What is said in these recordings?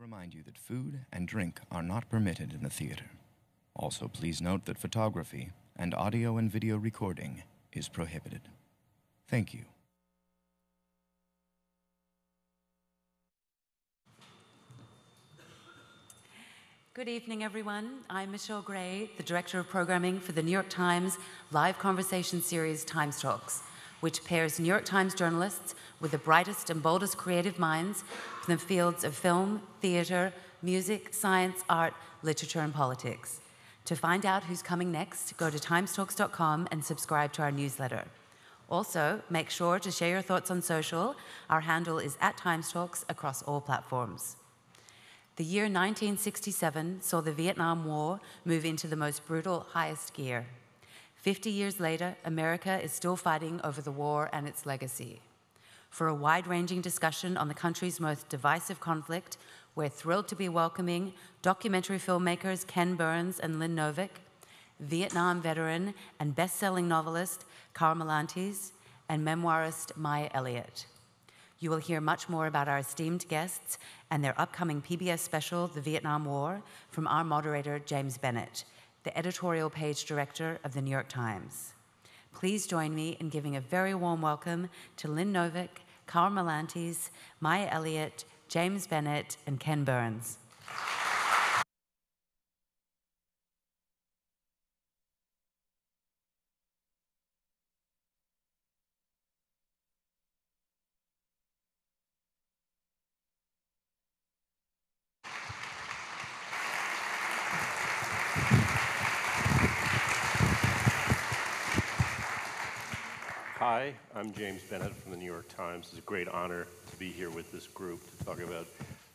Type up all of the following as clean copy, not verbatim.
to remind you that food and drink are not permitted in the theater. Also, please note that photography and audio and video recording is prohibited. Thank you. Good evening, everyone. I'm Michelle Gray, the Director of Programming for the New York Times live conversation series Times Talks, which pairs New York Times journalists with the brightest and boldest creative minds from the fields of film, theater, music, science, art, literature, and politics. To find out who's coming next, go to timestalks.com and subscribe to our newsletter. Also, make sure to share your thoughts on social. Our handle is @TimesTalks across all platforms. The year 1967 saw the Vietnam War move into the most brutal, highest gear. 50 years later, America is still fighting over the war and its legacy. For a wide-ranging discussion on the country's most divisive conflict, we're thrilled to be welcoming documentary filmmakers Ken Burns and Lynn Novick, Vietnam veteran and best-selling novelist Karl Marlantes, and memoirist Maya Elliott. You will hear much more about our esteemed guests and their upcoming PBS special, The Vietnam War, from our moderator, James Bennet, the editorial page director of The New York Times. Please join me in giving a very warm welcome to Lynn Novick, Karl Marlantes, Maya Elliott, James Bennet, and Ken Burns. Hi, I'm James Bennet from the New York Times. It's a great honor to be here with this group to talk about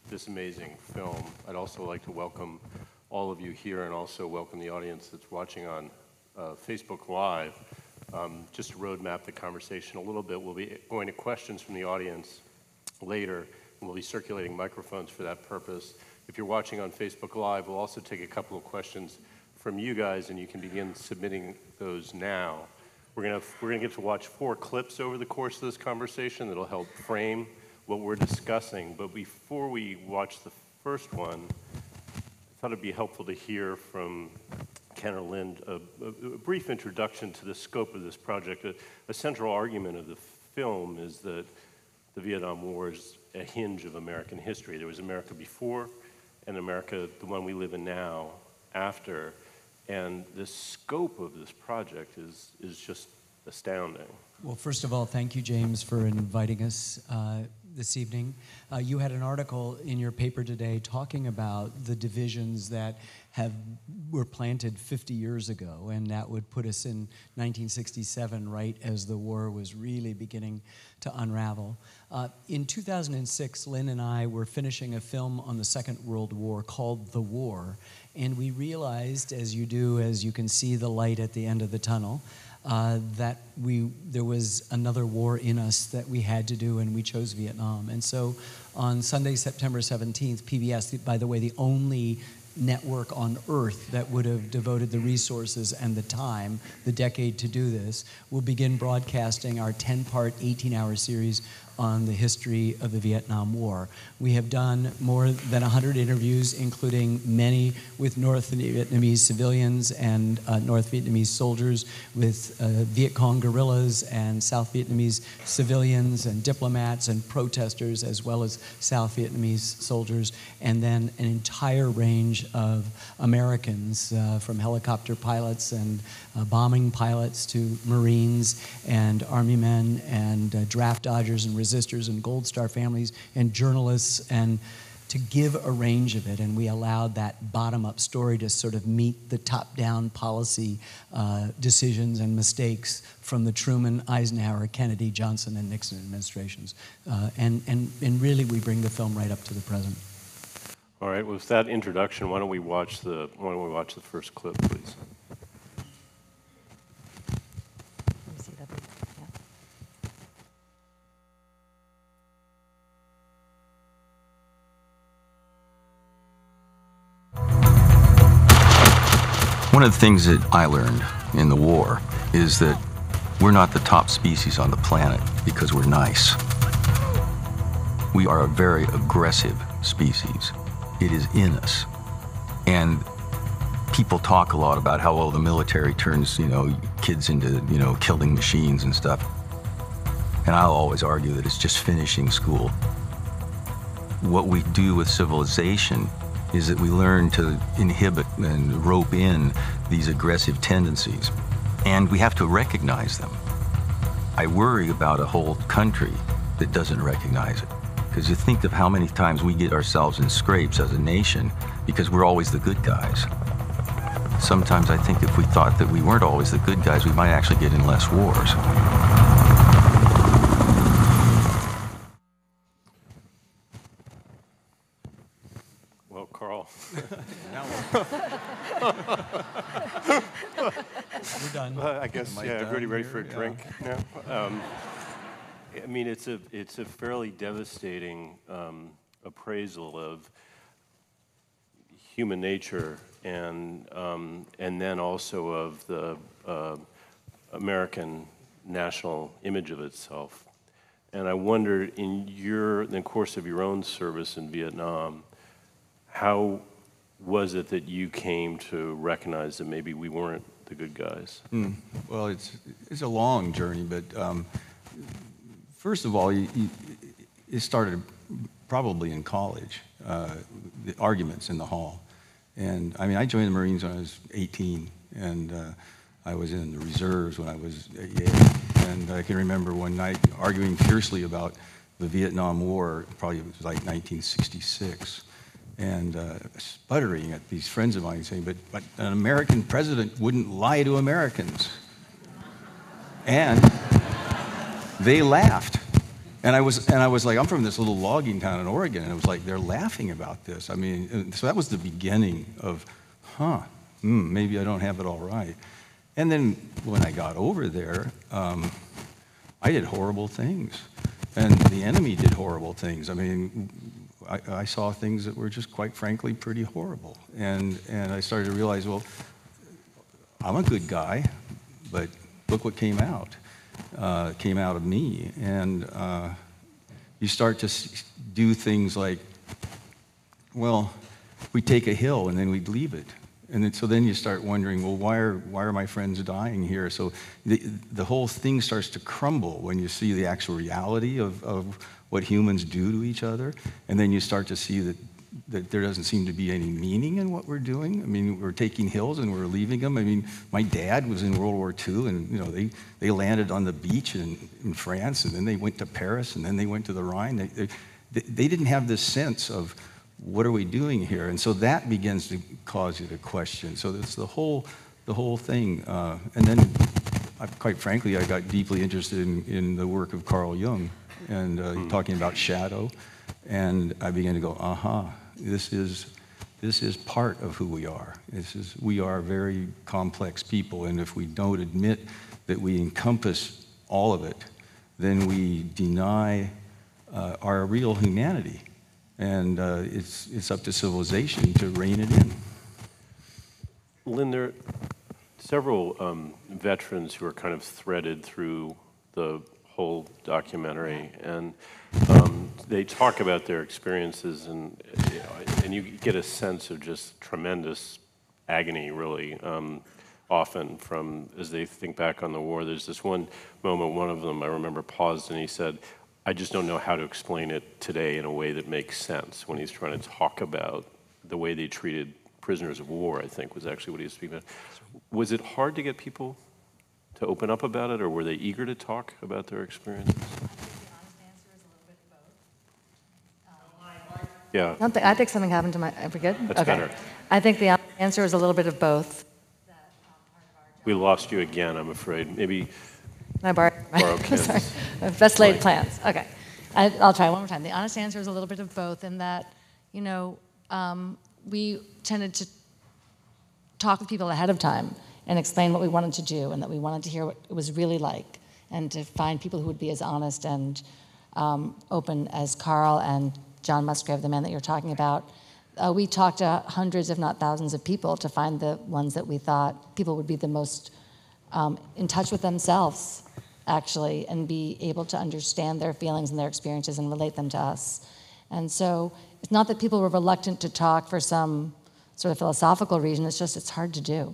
this amazing film. I'd also like to welcome all of you here and also welcome the audience that's watching on Facebook Live. Just to roadmap the conversation a little bit, we'll be going to questions from the audience later, and we'll be circulating microphones for that purpose. If you're watching on Facebook Live, we'll also take a couple of questions from you guys, and you can begin submitting those now. We're gonna get to watch 4 clips over the course of this conversation that'll help frame what we're discussing. But before we watch the first one, I thought it'd be helpful to hear from Ken or Lynn a brief introduction to the scope of this project. A central argument of the film is that the Vietnam War is a hinge of American history. There was America before and America, the one we live in now, after. And the scope of this project is just astounding. Well, first of all, thank you, James, for inviting us this evening. You had an article in your paper today talking about the divisions that were planted 50 years ago, and that would put us in 1967, right as the war was really beginning to unravel. In 2006, Lynn and I were finishing a film on the Second World War called The War, and we realized, as you can see the light at the end of the tunnel, that there was another war in us that we had to do, and we chose Vietnam. And so on Sunday, September 17th, PBS, by the way, the only network on earth that would have devoted the resources and the time, the decade to do this, will begin broadcasting our 10-part, 18-hour series on the history of the Vietnam War. We have done more than 100 interviews, including many with North Vietnamese civilians and North Vietnamese soldiers, with Viet Cong guerrillas and South Vietnamese civilians and diplomats and protesters, as well as South Vietnamese soldiers, and then an entire range of Americans, from helicopter pilots and bombing pilots to Marines and Army men and draft dodgers and resistors and Gold Star families and journalists, and to give a range of it. And we allowed that bottom-up story to sort of meet the top-down policy decisions and mistakes from the Truman, Eisenhower, Kennedy, Johnson, and Nixon administrations. And really, we bring the film right up to the present. All right. Well, with that introduction, why don't we watch the first clip, please? One of the things that I learned in the war is that we're not the top species on the planet because we're nice. We are a very aggressive species. It is in us. And people talk a lot about how, well, the military turns, kids into, killing machines and stuff. And I'll always argue that it's just finishing school. What we do with civilization is that we learn to inhibit and rope in these aggressive tendencies. And we have to recognize them. I worry about a whole country that doesn't recognize it. Because you think of how many times we get ourselves in scrapes as a nation because we're always the good guys. Sometimes I think if we thought that we weren't always the good guys, we might actually get in less wars. Well, Carl. We're done. I guess, yeah, everybody ready for a drink now? I mean, it's a fairly devastating appraisal of human nature, and then also of the American national image of itself. And I wondered, in the course of your own service in Vietnam, how was it that you came to recognize that maybe we weren't the good guys? Well, it's a long journey, but. First of all, it started probably in college, the arguments in the hall. And I mean, I joined the Marines when I was 18, and I was in the reserves when I was at Yale. And I can remember one night arguing fiercely about the Vietnam War, probably it was like 1966, and sputtering at these friends of mine saying, but an American president wouldn't lie to Americans. And they laughed, and I was like, I'm from this little logging town in Oregon, and it was like, they're laughing about this. I mean, so that was the beginning of, maybe I don't have it all right. And then when I got over there, I did horrible things, and the enemy did horrible things. I mean, I saw things that were just, quite frankly, pretty horrible, and I started to realize, well, I'm a good guy, but look what came out. Came out of me, and you start to do things like, well, we take a hill and then we'd leave it, and then, so then you start wondering, well, why are my friends dying here? So the whole thing starts to crumble when you see the actual reality of what humans do to each other, and then you start to see that there doesn't seem to be any meaning in what we're doing. I mean, we're taking hills and we're leaving them. I mean, my dad was in World War II, and they landed on the beach in France, and then they went to Paris, and then they went to the Rhine. They didn't have this sense of, what are we doing here? And so that begins to cause you to question. So that's the whole thing. And then, quite frankly, I got deeply interested in the work of Carl Jung, and talking about shadow. And I began to go, this is part of who we are. We are very complex people, and if we don't admit that we encompass all of it, then we deny our real humanity. And it's up to civilization to rein it in. Lynn, there are several veterans who are kind of threaded through the whole documentary, and they talk about their experiences, and you get a sense of just tremendous agony, really, often as they think back on the war. There's this one moment, one of them I remember paused and he said, I just don't know how to explain it today in a way that makes sense, when he's trying to talk about the way they treated prisoners of war, I think was actually what he was speaking about. Was it hard to get people to open up about it, or were they eager to talk about their experiences? The honest answer is a little bit of both. Yeah. I think something happened to my. Am I good? That's okay. Better. I think the answer is a little bit of both. We lost you again, I'm afraid. Maybe. I borrow Ken's. Sorry. Best laid plans. Okay. I'll try one more time. The honest answer is a little bit of both, in that, we tended to talk with people ahead of time and explain what we wanted to do, and that we wanted to hear what it was really like, and to find people who would be as honest and open as Carl and John Musgrave, the man that you're talking about. We talked to hundreds, if not thousands, of people to find the ones that we thought people would be the most in touch with themselves, actually, and be able to understand their feelings and their experiences and relate them to us. And so It's not that people were reluctant to talk for some sort of philosophical reason. It's just it's hard to do,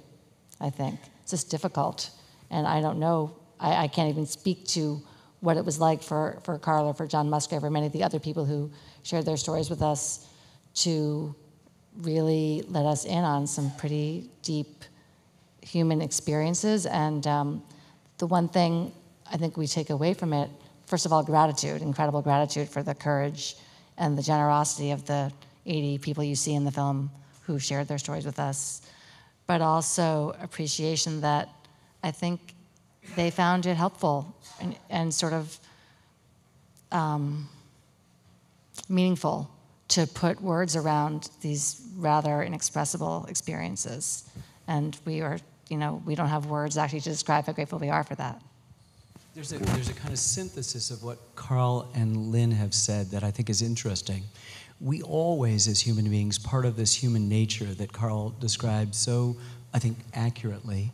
I think. It's just difficult. And I don't know, I can't even speak to what it was like for Carl or for John Musgrave or many of the other people who shared their stories with us to really let us in on some pretty deep human experiences. And the one thing I think we take away from it, first of all, gratitude, incredible gratitude for the courage and the generosity of the 80 people you see in the film who shared their stories with us, but also appreciation that I think they found it helpful and sort of meaningful to put words around these rather inexpressible experiences. And we are, you know, we don't have words actually to describe how grateful we are for that. There's a kind of synthesis of what Carl and Lynn have said that I think is interesting. We always, as human beings, part of this human nature that Carl described so, I think, accurately.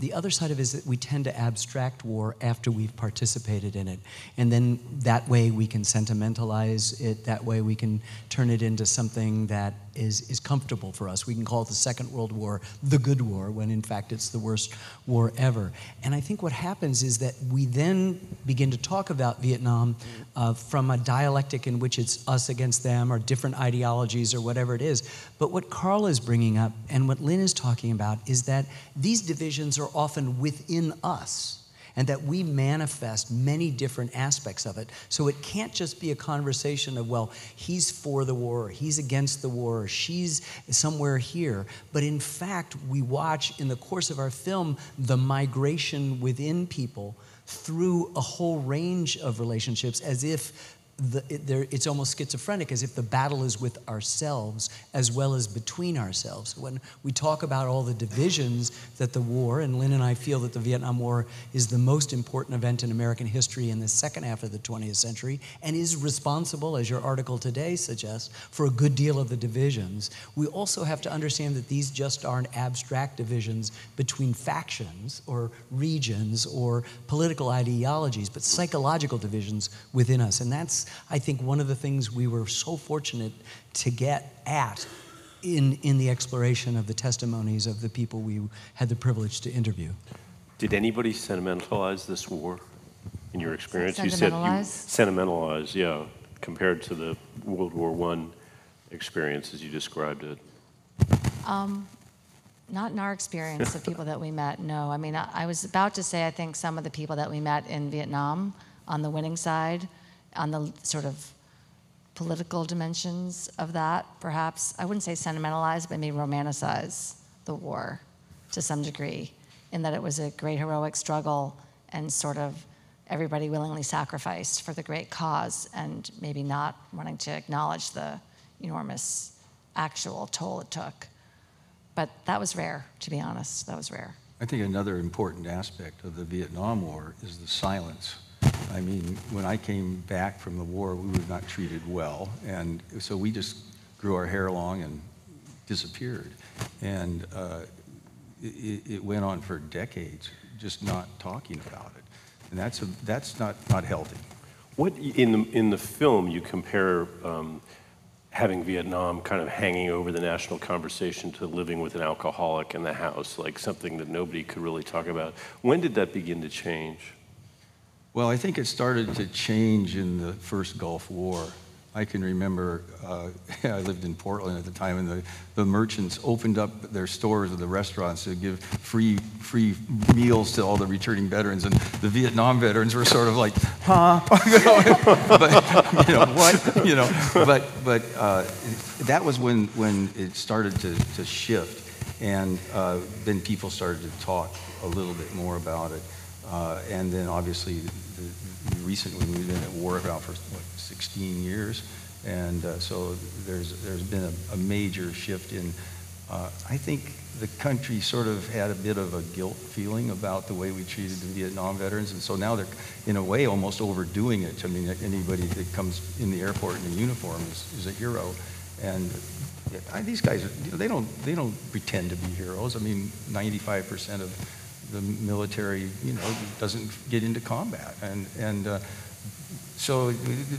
The other side of it is that we tend to abstract war after we've participated in it. And then that way we can sentimentalize it, that way we can turn it into something that is comfortable for us. We can call it the Second World War the good war, when in fact it's the worst war ever. And I think what happens is that we then begin to talk about Vietnam from a dialectic in which it's us against them or different ideologies or whatever it is. But what Carl is bringing up and what Lynn is talking about is that these divisions are often within us, and that we manifest many different aspects of it. So it can't just be a conversation of, well, he's for the war, or he's against the war, or she's somewhere here. But in fact, we watch in the course of our film the migration within people through a whole range of relationships, as if it's almost schizophrenic, as if the battle is with ourselves as well as between ourselves. When we talk about all the divisions that the war, and Lynn and I feel that the Vietnam War is the most important event in American history in the second half of the 20th century, and is responsible, as your article today suggests, for a good deal of the divisions, we also have to understand that these just aren't abstract divisions between factions or regions or political ideologies, but psychological divisions within us. And that's, I think, one of the things we were so fortunate to get at in the exploration of the testimonies of the people we had the privilege to interview. Did anybody sentimentalize this war in your experience? You said you sentimentalized, yeah, compared to the World War I experience as you described it. Not in our experience of people that we met, no. I mean, I was about to say, I think some of the people that we met in Vietnam on the winning side, on the sort of political dimensions of that, perhaps. I wouldn't say sentimentalize, but maybe romanticize the war to some degree, in that it was a great heroic struggle and sort of everybody willingly sacrificed for the great cause and maybe not wanting to acknowledge the enormous actual toll it took. But that was rare, to be honest, that was rare. I think another important aspect of the Vietnam War is the silence. I mean, when I came back from the war, we were not treated well, and so we just grew our hair long and disappeared. And it went on for decades, just not talking about it. And that's not healthy. What in the film you compare having Vietnam kind of hanging over the national conversation to living with an alcoholic in the house, like something that nobody could really talk about. When did that begin to change? Well, I think it started to change in the first Gulf War. I can remember, I lived in Portland at the time, and the merchants opened up their stores or the restaurants to give free meals to all the returning veterans, and the Vietnam veterans were sort of like, huh? But, you know, what? You know, but that was when it started to shift, and then people started to talk a little bit more about it. And then, obviously, recently we've been at war now for what, 16 years, and so there's been a major shift in. I think the country sort of had a bit of a guilt feeling about the way we treated the Vietnam veterans, and so now they're, in a way, almost overdoing it. I mean, anybody that comes in the airport in a uniform is a hero, and these guys, they don't pretend to be heroes. I mean, 95% of the military, you know, doesn't get into combat, and So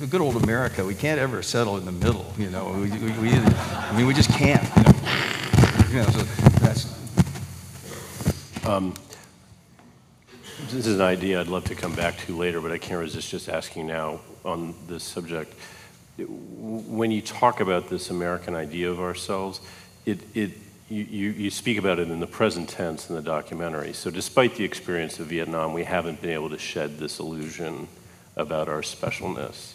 good old America, we can't ever settle in the middle, you know. We either, I mean, we just can't. You know, so that's. This is an idea I'd love to come back to later, but I can't resist just asking now on this subject. When you talk about this American idea of ourselves, you speak about it in the present tense in the documentary. So despite the experience of Vietnam, we haven't been able to shed this illusion about our specialness,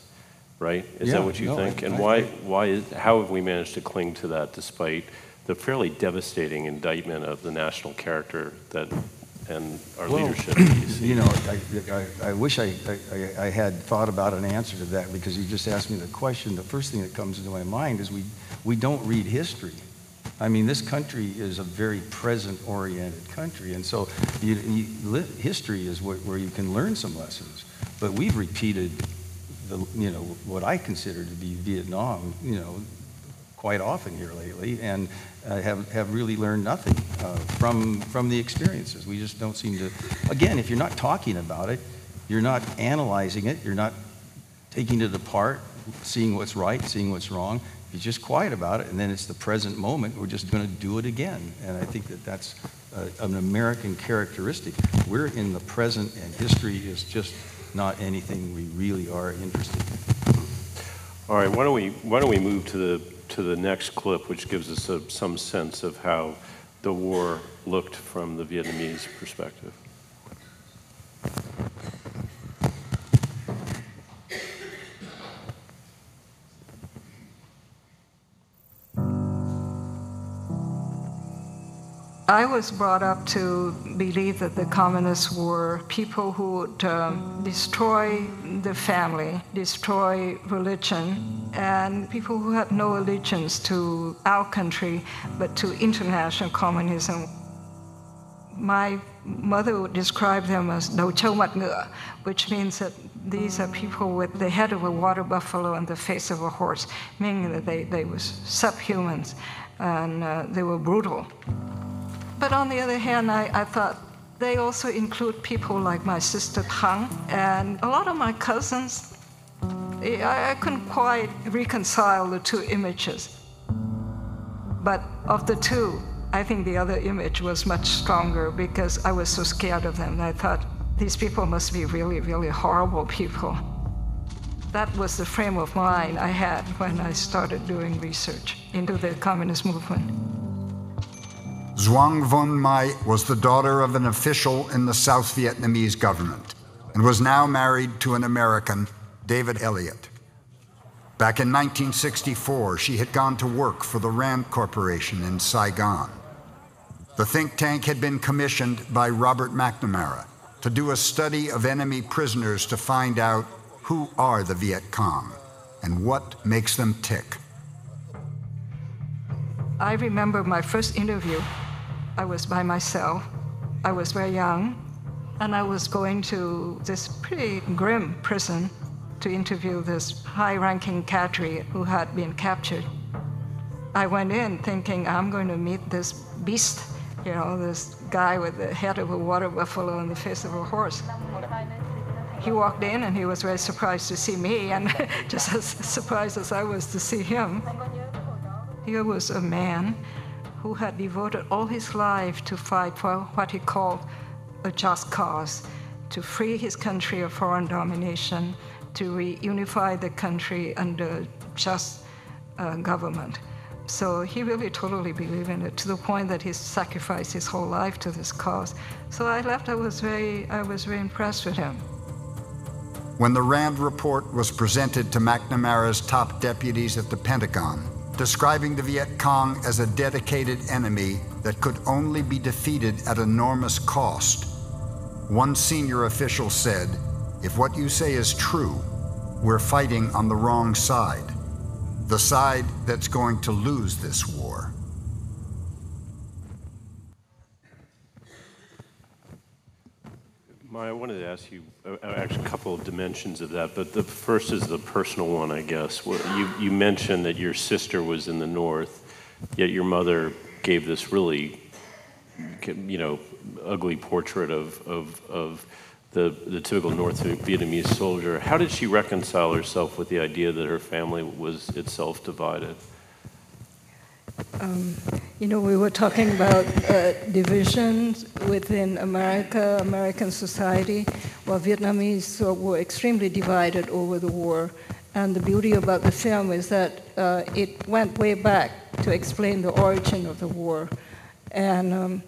right? Is that what you think? And how have we managed to cling to that despite the fairly devastating indictment of the national character that and our leadership? You know, I wish I had thought about an answer to that, because you just asked me the question. The first thing that comes into my mind is we don't read history. I mean, this country is a very present-oriented country, and so history is where you can learn some lessons. But we've repeated, you know, what I consider to be Vietnam, you know, quite often here lately, and have really learned nothing from the experiences. We just don't seem to. Again, if you're not talking about it, you're not analyzing it, you're not taking it apart, seeing what's right, seeing what's wrong. You're just quiet about it, and then it's the present moment. We're just going to do it again, and I think that that's an American characteristic. We're in the present, and history is just not anything we really are interested in. All right, why don't we move to the next clip, which gives us some sense of how the war looked from the Vietnamese perspective. I was brought up to believe that the communists were people who would destroy the family, destroy religion, and people who had no allegiance to our country, but to international communism. My mother would describe them as đầu trâu mặt ngựa, which means that these are people with the head of a water buffalo and the face of a horse, meaning that they were subhumans, and they were brutal. But on the other hand, I thought they also include people like my sister Thang and a lot of my cousins. I couldn't quite reconcile the two images. But of the two, I think the other image was much stronger, because I was so scared of them. I thought, these people must be really, really horrible people. That was the frame of mind I had when I started doing research into the communist movement. Duong Van Mai was the daughter of an official in the South Vietnamese government and was now married to an American, David Elliott. Back in 1964, she had gone to work for the Rand Corporation in Saigon. The think tank had been commissioned by Robert McNamara to do a study of enemy prisoners to find out who are the Viet Cong and what makes them tick. I remember my first interview. I was by myself, I was very young, and I was going to this pretty grim prison to interview this high-ranking cadre who had been captured. I went in thinking, I'm going to meet this beast, you know, this guy with the head of a water buffalo and the face of a horse. He walked in and he was very surprised to see me, and just as surprised as I was to see him. Here was a man who had devoted all his life to fight for what he called a just cause, to free his country of foreign domination, to reunify the country under just government. So he really totally believed in it, to the point that he sacrificed his whole life to this cause. So I left, I was very impressed with him. When the Rand report was presented to McNamara's top deputies at the Pentagon, describing the Viet Cong as a dedicated enemy that could only be defeated at enormous cost, one senior official said, "If what you say is true, we're fighting on the wrong side, the side that's going to lose this war." Maya, I wanted to ask you actually a couple of dimensions of that, but the first is the personal one, I guess. You mentioned that your sister was in the North, yet your mother gave this really, you know, ugly portrait of the typical North Vietnamese soldier. How did she reconcile herself with the idea that her family was itself divided? You know, we were talking about divisions within America, American society. Well, Vietnamese were extremely divided over the war. And the beauty about the film is that it went way back to explain the origin of the war. And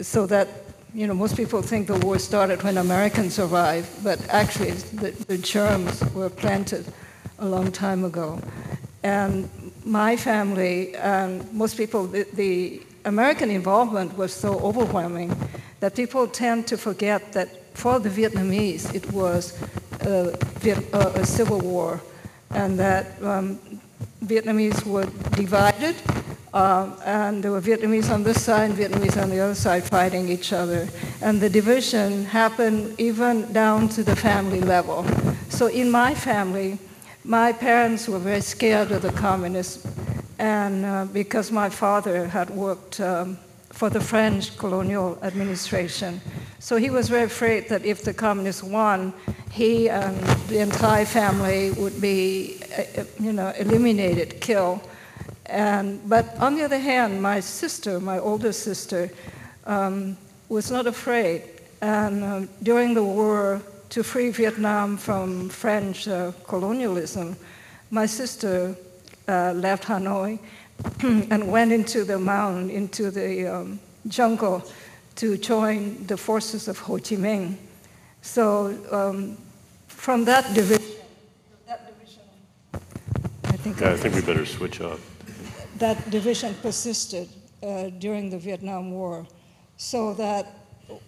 so that, you know, most people think the war started when Americans arrived, but actually the germs were planted a long time ago. And my family and most people, the American involvement was so overwhelming that people tend to forget that for the Vietnamese, it was a civil war, and that Vietnamese were divided, and there were Vietnamese on this side and Vietnamese on the other side fighting each other. And the division happened even down to the family level. So in my family, my parents were very scared of the communists, and because my father had worked for the French colonial administration. So he was very afraid that if the communists won, he and the entire family would be, you know, eliminated, killed. But on the other hand, my sister, my older sister, was not afraid. And during the war, to free Vietnam from French colonialism, my sister left Hanoi and went into the mountain, into the jungle, to join the forces of Ho Chi Minh. So from that division, I think we better switch up. That division persisted during the Vietnam War, so that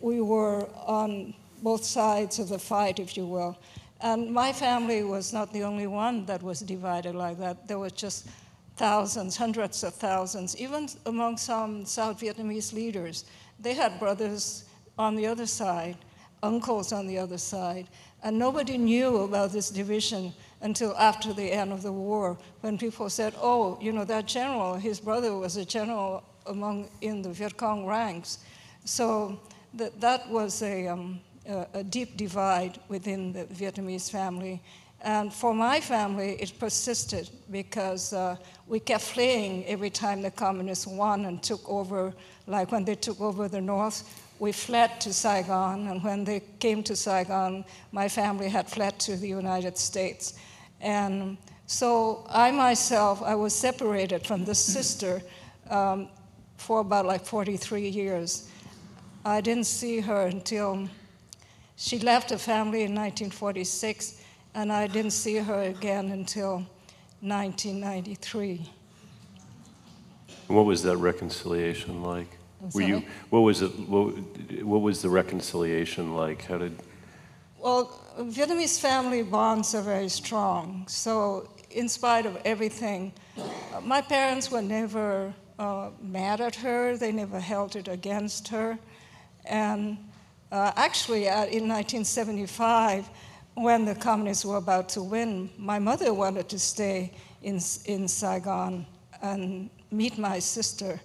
we were on both sides of the fight, if you will. And my family was not the only one that was divided like that. There were just thousands, hundreds of thousands, even among some South Vietnamese leaders. They had brothers on the other side, uncles on the other side, and nobody knew about this division until after the end of the war, when people said, oh, you know, that general, his brother was a general in the Viet Cong ranks. So that was a deep divide within the Vietnamese family. And for my family, it persisted because we kept fleeing every time the communists won and took over. Like when they took over the north, we fled to Saigon. And when they came to Saigon, my family had fled to the United States. And so I myself, I was separated from this sister for about like 43 years. I didn't see her until she left the family in 1946, and I didn't see her again until 1993. What was that reconciliation like? Were you? What was the reconciliation like? How did? Well, Vietnamese family bonds are very strong. So, in spite of everything, my parents were never mad at her. They never held it against her, and. Actually, in 1975, when the communists were about to win, my mother wanted to stay in Saigon and meet my sister.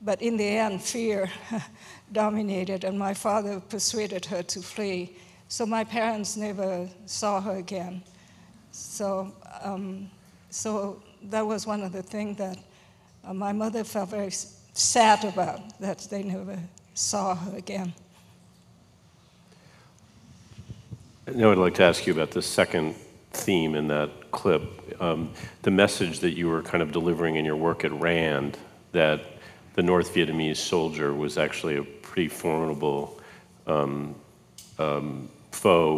But in the end, fear dominated, and my father persuaded her to flee. So my parents never saw her again. So, so that was one of the things that my mother felt very sad about, that they never saw her again. Now I'd like to ask you about the second theme in that clip, the message that you were kind of delivering in your work at RAND, that the North Vietnamese soldier was actually a pretty formidable foe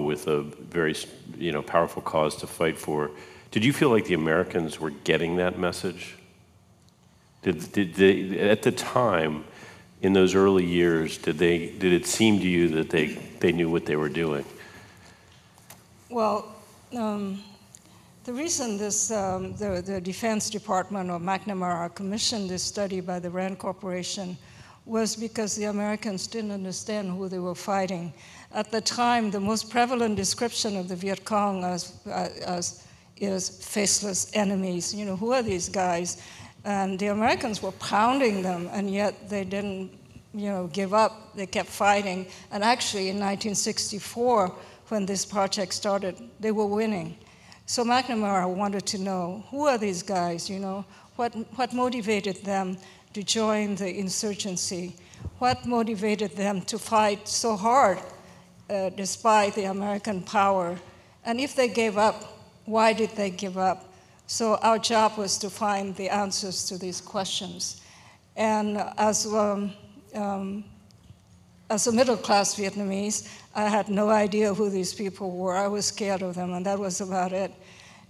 with a very, you know, powerful cause to fight for. Did you feel like the Americans were getting that message? Did they, at the time, in those early years, did it seem to you that they knew what they were doing? Well, the reason this, the Defense Department or McNamara commissioned this study by the Rand Corporation was because the Americans didn't understand who they were fighting. At the time, the most prevalent description of the Viet Cong is faceless enemies. You know, who are these guys? And the Americans were pounding them, and yet they didn't give up. They kept fighting. And actually, in 1964, when this project started, they were winning. So McNamara wanted to know, who are these guys, What motivated them to join the insurgency? What motivated them to fight so hard despite the American power? And if they gave up, why did they give up? So our job was to find the answers to these questions. And as a middle-class Vietnamese, I had no idea who these people were. I was scared of them, and that was about it.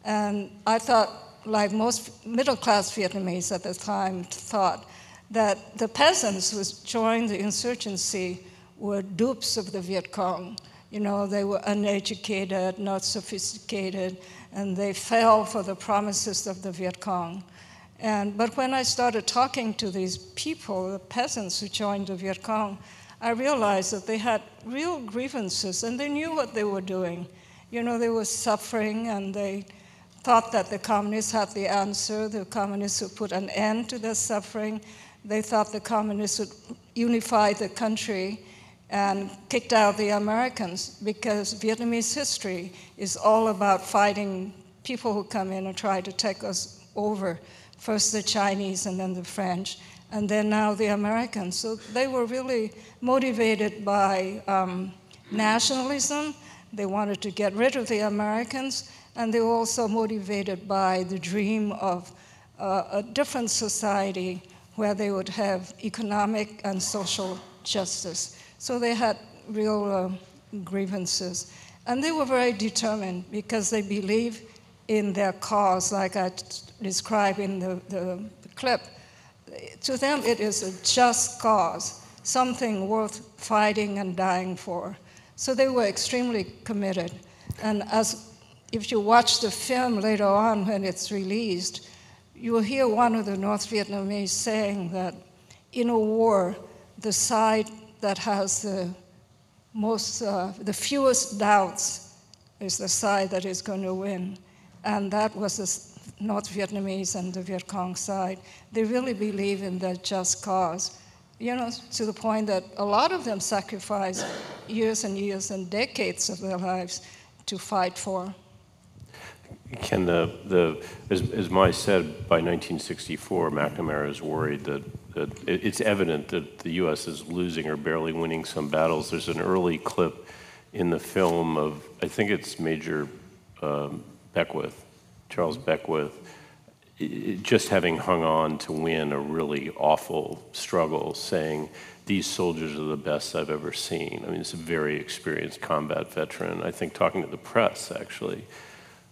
And I thought, like most middle-class Vietnamese at the time thought, that the peasants who joined the insurgency were dupes of the Viet Cong. They were uneducated, not sophisticated, and they fell for the promises of the Viet Cong. But when I started talking to these people, the peasants who joined the Viet Cong, I realized that they had real grievances, and they knew what they were doing. They were suffering, and they thought that the communists had the answer, the communists would put an end to their suffering. They thought the communists would unify the country and kicked out the Americans, because Vietnamese history is all about fighting people who come in and try to take us over. First the Chinese and then the French, and then now the Americans. So they were really motivated by nationalism. They wanted to get rid of the Americans, and they were also motivated by the dream of a different society where they would have economic and social justice. So they had real grievances. And they were very determined because they believed in their cause, like I described in the clip. To them, it is a just cause, something worth fighting and dying for. So they were extremely committed. And as if you watch the film later on when it's released, you will hear one of the North Vietnamese saying that in a war, the side that has the fewest doubts is the side that is going to win. And that was the North Vietnamese and the Viet Cong side. They really believe in that just cause, to the point that a lot of them sacrificed years and years and decades of their lives to fight for. Ken, as Mai said, by 1964, McNamara is worried that it's evident that the U.S. is losing or barely winning some battles. There's an early clip in the film of, I think it's Major Beckwith, Charles Beckwith, just having hung on to win a really awful struggle, saying, "These soldiers are the best I've ever seen." I mean, it's a very experienced combat veteran, I think, talking to the press, actually.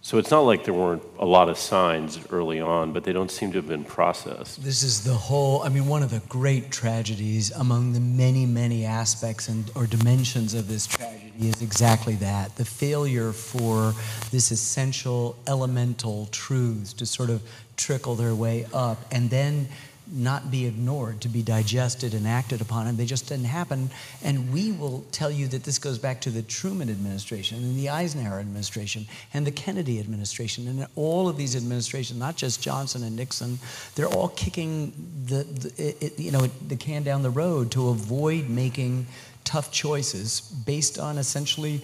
So it's not like there weren't a lot of signs early on, but they don't seem to have been processed. This is the whole, one of the great tragedies among the many, many aspects or dimensions of this tragedy is exactly that, the failure for this essential elemental truths to sort of trickle their way up and then not be ignored, to be digested and acted upon, and they just didn't happen. And we will tell you that this goes back to the Truman administration and the Eisenhower administration and the Kennedy administration and all of these administrations, not just Johnson and Nixon. They're all kicking the can down the road to avoid making tough choices based on essentially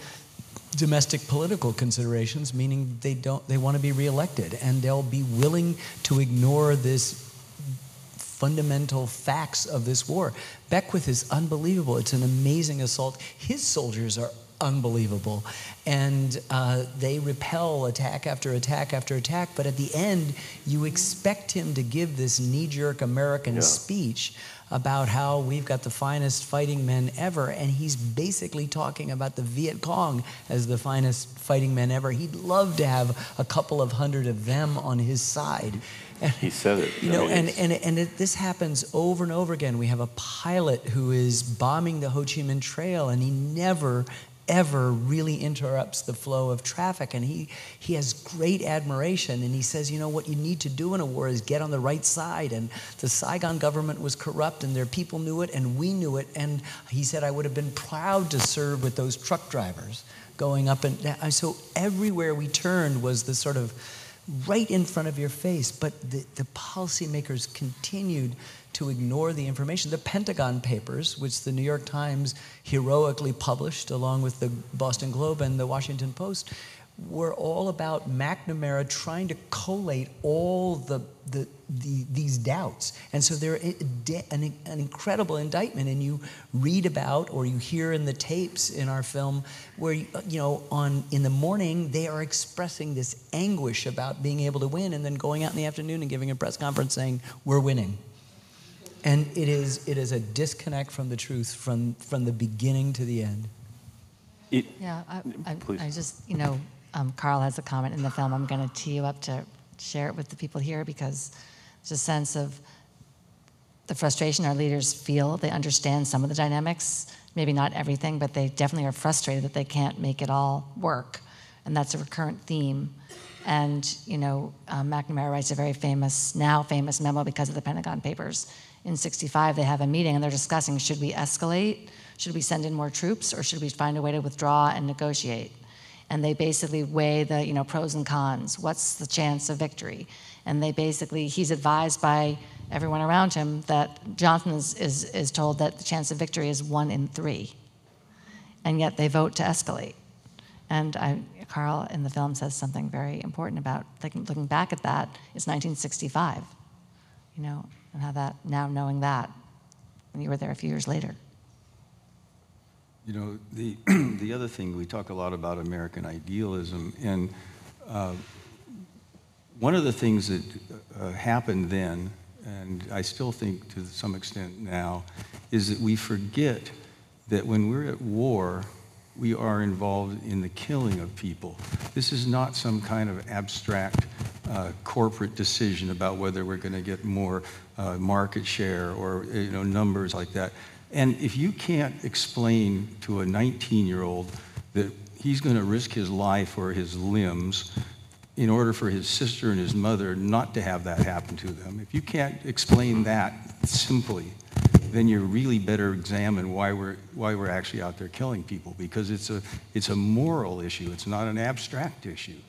domestic political considerations, meaning they want to be reelected, and they'll be willing to ignore this fundamental facts of this war. Beckwith is unbelievable. It's an amazing assault. His soldiers are unbelievable. And they repel attack after attack after attack. But at the end, you expect him to give this knee-jerk American speech about how we've got the finest fighting men ever. And he's basically talking about the Viet Cong as the finest fighting men ever. He'd love to have a couple of hundred of them on his side. He said it. This happens over and over again. We have a pilot who is bombing the Ho Chi Minh Trail, and he never, ever really interrupts the flow of traffic. And he has great admiration, and he says, what you need to do in a war is get on the right side. And the Saigon government was corrupt, and their people knew it, and we knew it. And he said, I would have been proud to serve with those truck drivers going up and down. So everywhere we turned was this sort of right in front of your face, but the policymakers continued to ignore the information. The Pentagon Papers, which the New York Times heroically published along with the Boston Globe and the Washington Post, were all about McNamara trying to collate all these doubts. And so they're an incredible indictment, and you read about or you hear in the tapes in our film where, you know, in the morning they are expressing this anguish about being able to win and then going out in the afternoon and giving a press conference saying, we're winning. And it is a disconnect from the truth from the beginning to the end. I just, you know, Carl has a comment in the film. I'm going to tee you up to share it with the people here, because there's a sense of the frustration our leaders feel. They understand some of the dynamics, maybe not everything, but they definitely are frustrated that they can't make it all work. And that's a recurrent theme. And, you know, McNamara writes a very famous, now famous memo because of the Pentagon Papers. In '65, they have a meeting and they're discussing, should we escalate? Should we send in more troops, or should we find a way to withdraw and negotiate? And they basically weigh the, you know, pros and cons. What's the chance of victory? And they basically, he's advised by everyone around him that Johnson is told that the chance of victory is 1 in 3. And yet they vote to escalate. And Carl in the film says something very important about, like, looking back at that, it's 1965, you know, and how that, now knowing that, when you were there a few years later. You know, the other thing, we talk a lot about American idealism, and one of the things that happened then, and I still think to some extent now, is that we forget that when we're at war, we are involved in the killing of people. This is not some kind of abstract corporate decision about whether we're going to get more market share or, you know, numbers like that. And if you can't explain to a 19-year-old that he's going to risk his life or his limbs in order for his sister and his mother not to have that happen to them, if you can't explain that simply, then you really better examine why we're actually out there killing people, because it's a moral issue. It's not an abstract issue.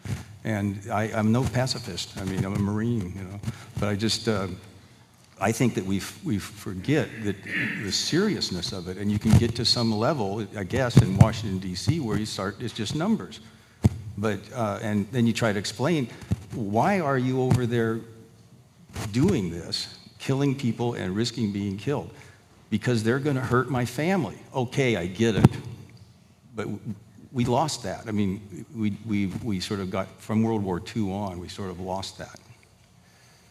And I'm no pacifist. I mean, I'm a Marine, you know, but I just. I think that we forget that the seriousness of it, and you can get to some level, I guess, in Washington, D.C., where you start, it's just numbers. But, and then you try to explain, why are you over there doing this, killing people and risking being killed? Because they're going to hurt my family. Okay, I get it. But we lost that. I mean, we sort of got, from World War II on, we sort of lost that.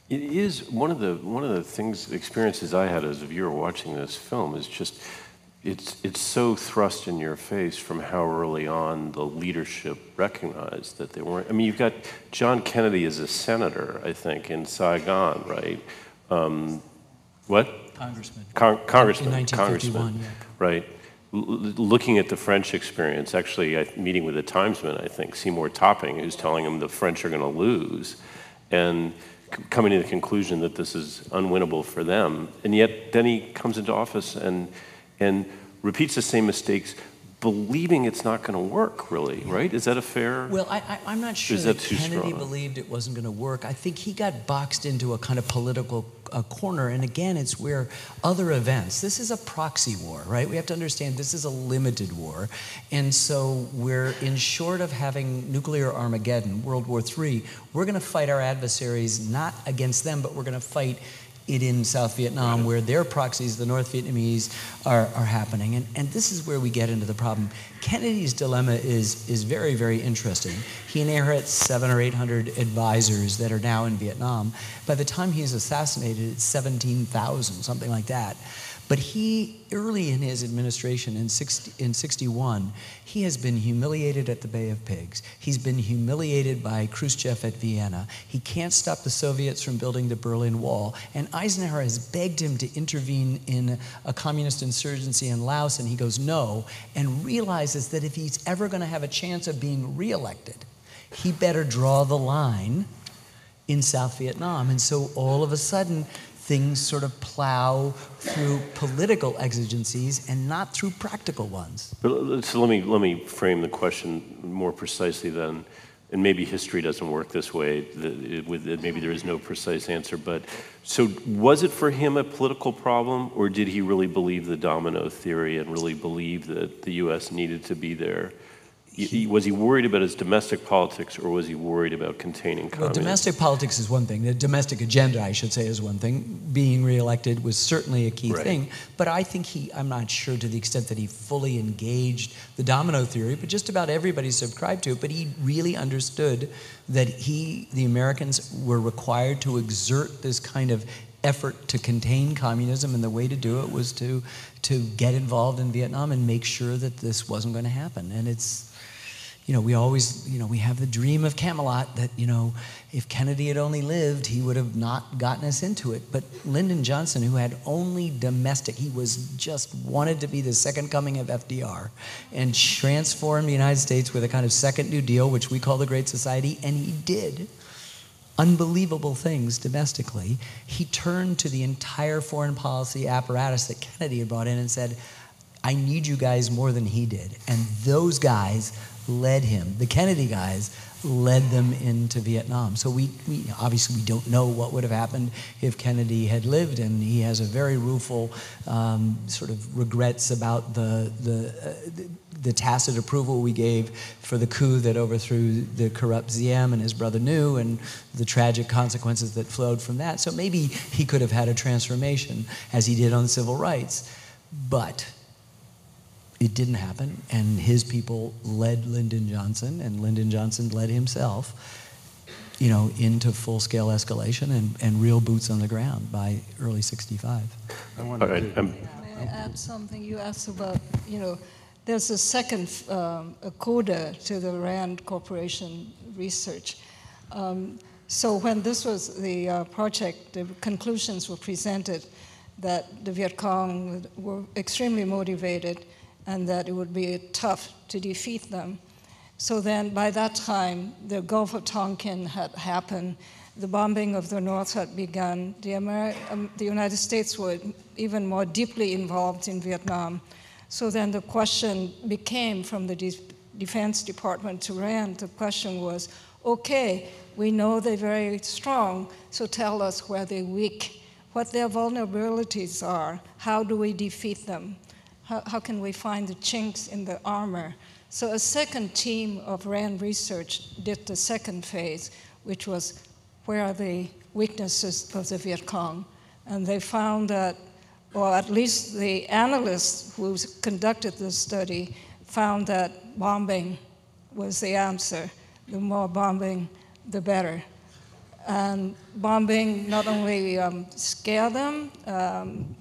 It is one of the things, experiences I had as a viewer watching this film is just, it's so thrust in your face from how early on the leadership recognized that they weren't. I mean, you've got John Kennedy as a senator, I think, in Saigon, right? What? Congressman. Congressman. In 1951, yeah. Right. Looking at the French experience, actually meeting with a Timesman, I think, Seymour Topping, who's telling him the French are going to lose, and coming to the conclusion that this is unwinnable for them. And yet then he comes into office and repeats the same mistakes, believing it's not going to work, really, right? Is that a fair? Well, I'm not sure that Kennedy believed it wasn't going to work. I think he got boxed into a kind of political corner, and again, it's where other events, this is a proxy war, right? We have to understand this is a limited war, and so we're in short of having nuclear Armageddon, World War III, we're going to fight our adversaries, not against them, but we're going to fight it in South Vietnam, where their proxies, the North Vietnamese, are happening. And this is where we get into the problem. Kennedy's dilemma is very, very interesting. He inherits 700 or 800 advisors that are now in Vietnam. By the time he's assassinated, it's 17,000, something like that. But he, early in his administration, in 61, he has been humiliated at the Bay of Pigs. He's been humiliated by Khrushchev at Vienna. He can't stop the Soviets from building the Berlin Wall. And Eisenhower has begged him to intervene in a communist insurgency in Laos, and he goes no, and realizes that if he's ever going to have a chance of being reelected, he better draw the line in South Vietnam. And so all of a sudden, things sort of plow through political exigencies and not through practical ones. So let me frame the question more precisely then. and maybe history doesn't work this way, maybe there is no precise answer, but so was it for him a political problem, or did he really believe the domino theory and really believe that the U.S. needed to be there? Was he worried about his domestic politics, or was he worried about containing communism? Well, domestic politics is one thing. The domestic agenda, I should say, is one thing. Being reelected was certainly a key thing. But I think I'm not sure to the extent that he fully engaged the domino theory, but just about everybody subscribed to it. But he really understood that the Americans were required to exert this kind of effort to contain communism, and the way to do it was to get involved in Vietnam and make sure that this wasn't going to happen. And it's... You know, we always, you know, we have the dream of Camelot that, you know, if Kennedy had only lived, he would have not gotten us into it. But Lyndon Johnson, who had only domestic, he was just wanted to be the second coming of FDR and transformed the United States with a kind of second New Deal, which we call the Great Society, and he did unbelievable things domestically. He turned to the entire foreign policy apparatus that Kennedy had brought in and said, I need you guys more than he did. And those guys led him, the Kennedy guys, led them into Vietnam. So we obviously we don't know what would have happened if Kennedy had lived, and he has a very rueful sort of regrets about the tacit approval we gave for the coup that overthrew the corrupt Diem and his brother New, and the tragic consequences that flowed from that. So maybe he could have had a transformation, as he did on civil rights, but it didn't happen, and his people led Lyndon Johnson, and Lyndon Johnson led himself, you know, into full-scale escalation and real boots on the ground by early '65. I want to add something. You asked about, you know, there's a second a coda to the Rand Corporation research. So when this was the project, the conclusions were presented that the Viet Cong were extremely motivated, and that it would be tough to defeat them. So then by that time, the Gulf of Tonkin had happened, the bombing of the North had begun, the United States were even more deeply involved in Vietnam. So then the question became, from the Defense Department to Rand, the question was, okay, we know they're very strong, so tell us where they're weak, what their vulnerabilities are, how do we defeat them? How can we find the chinks in the armor? So a second team of Rand research did the second phase, which was where are the weaknesses of the Viet Cong? And they found that, or at least the analysts who conducted this study found that bombing was the answer. The more bombing, the better. And bombing not only scared them,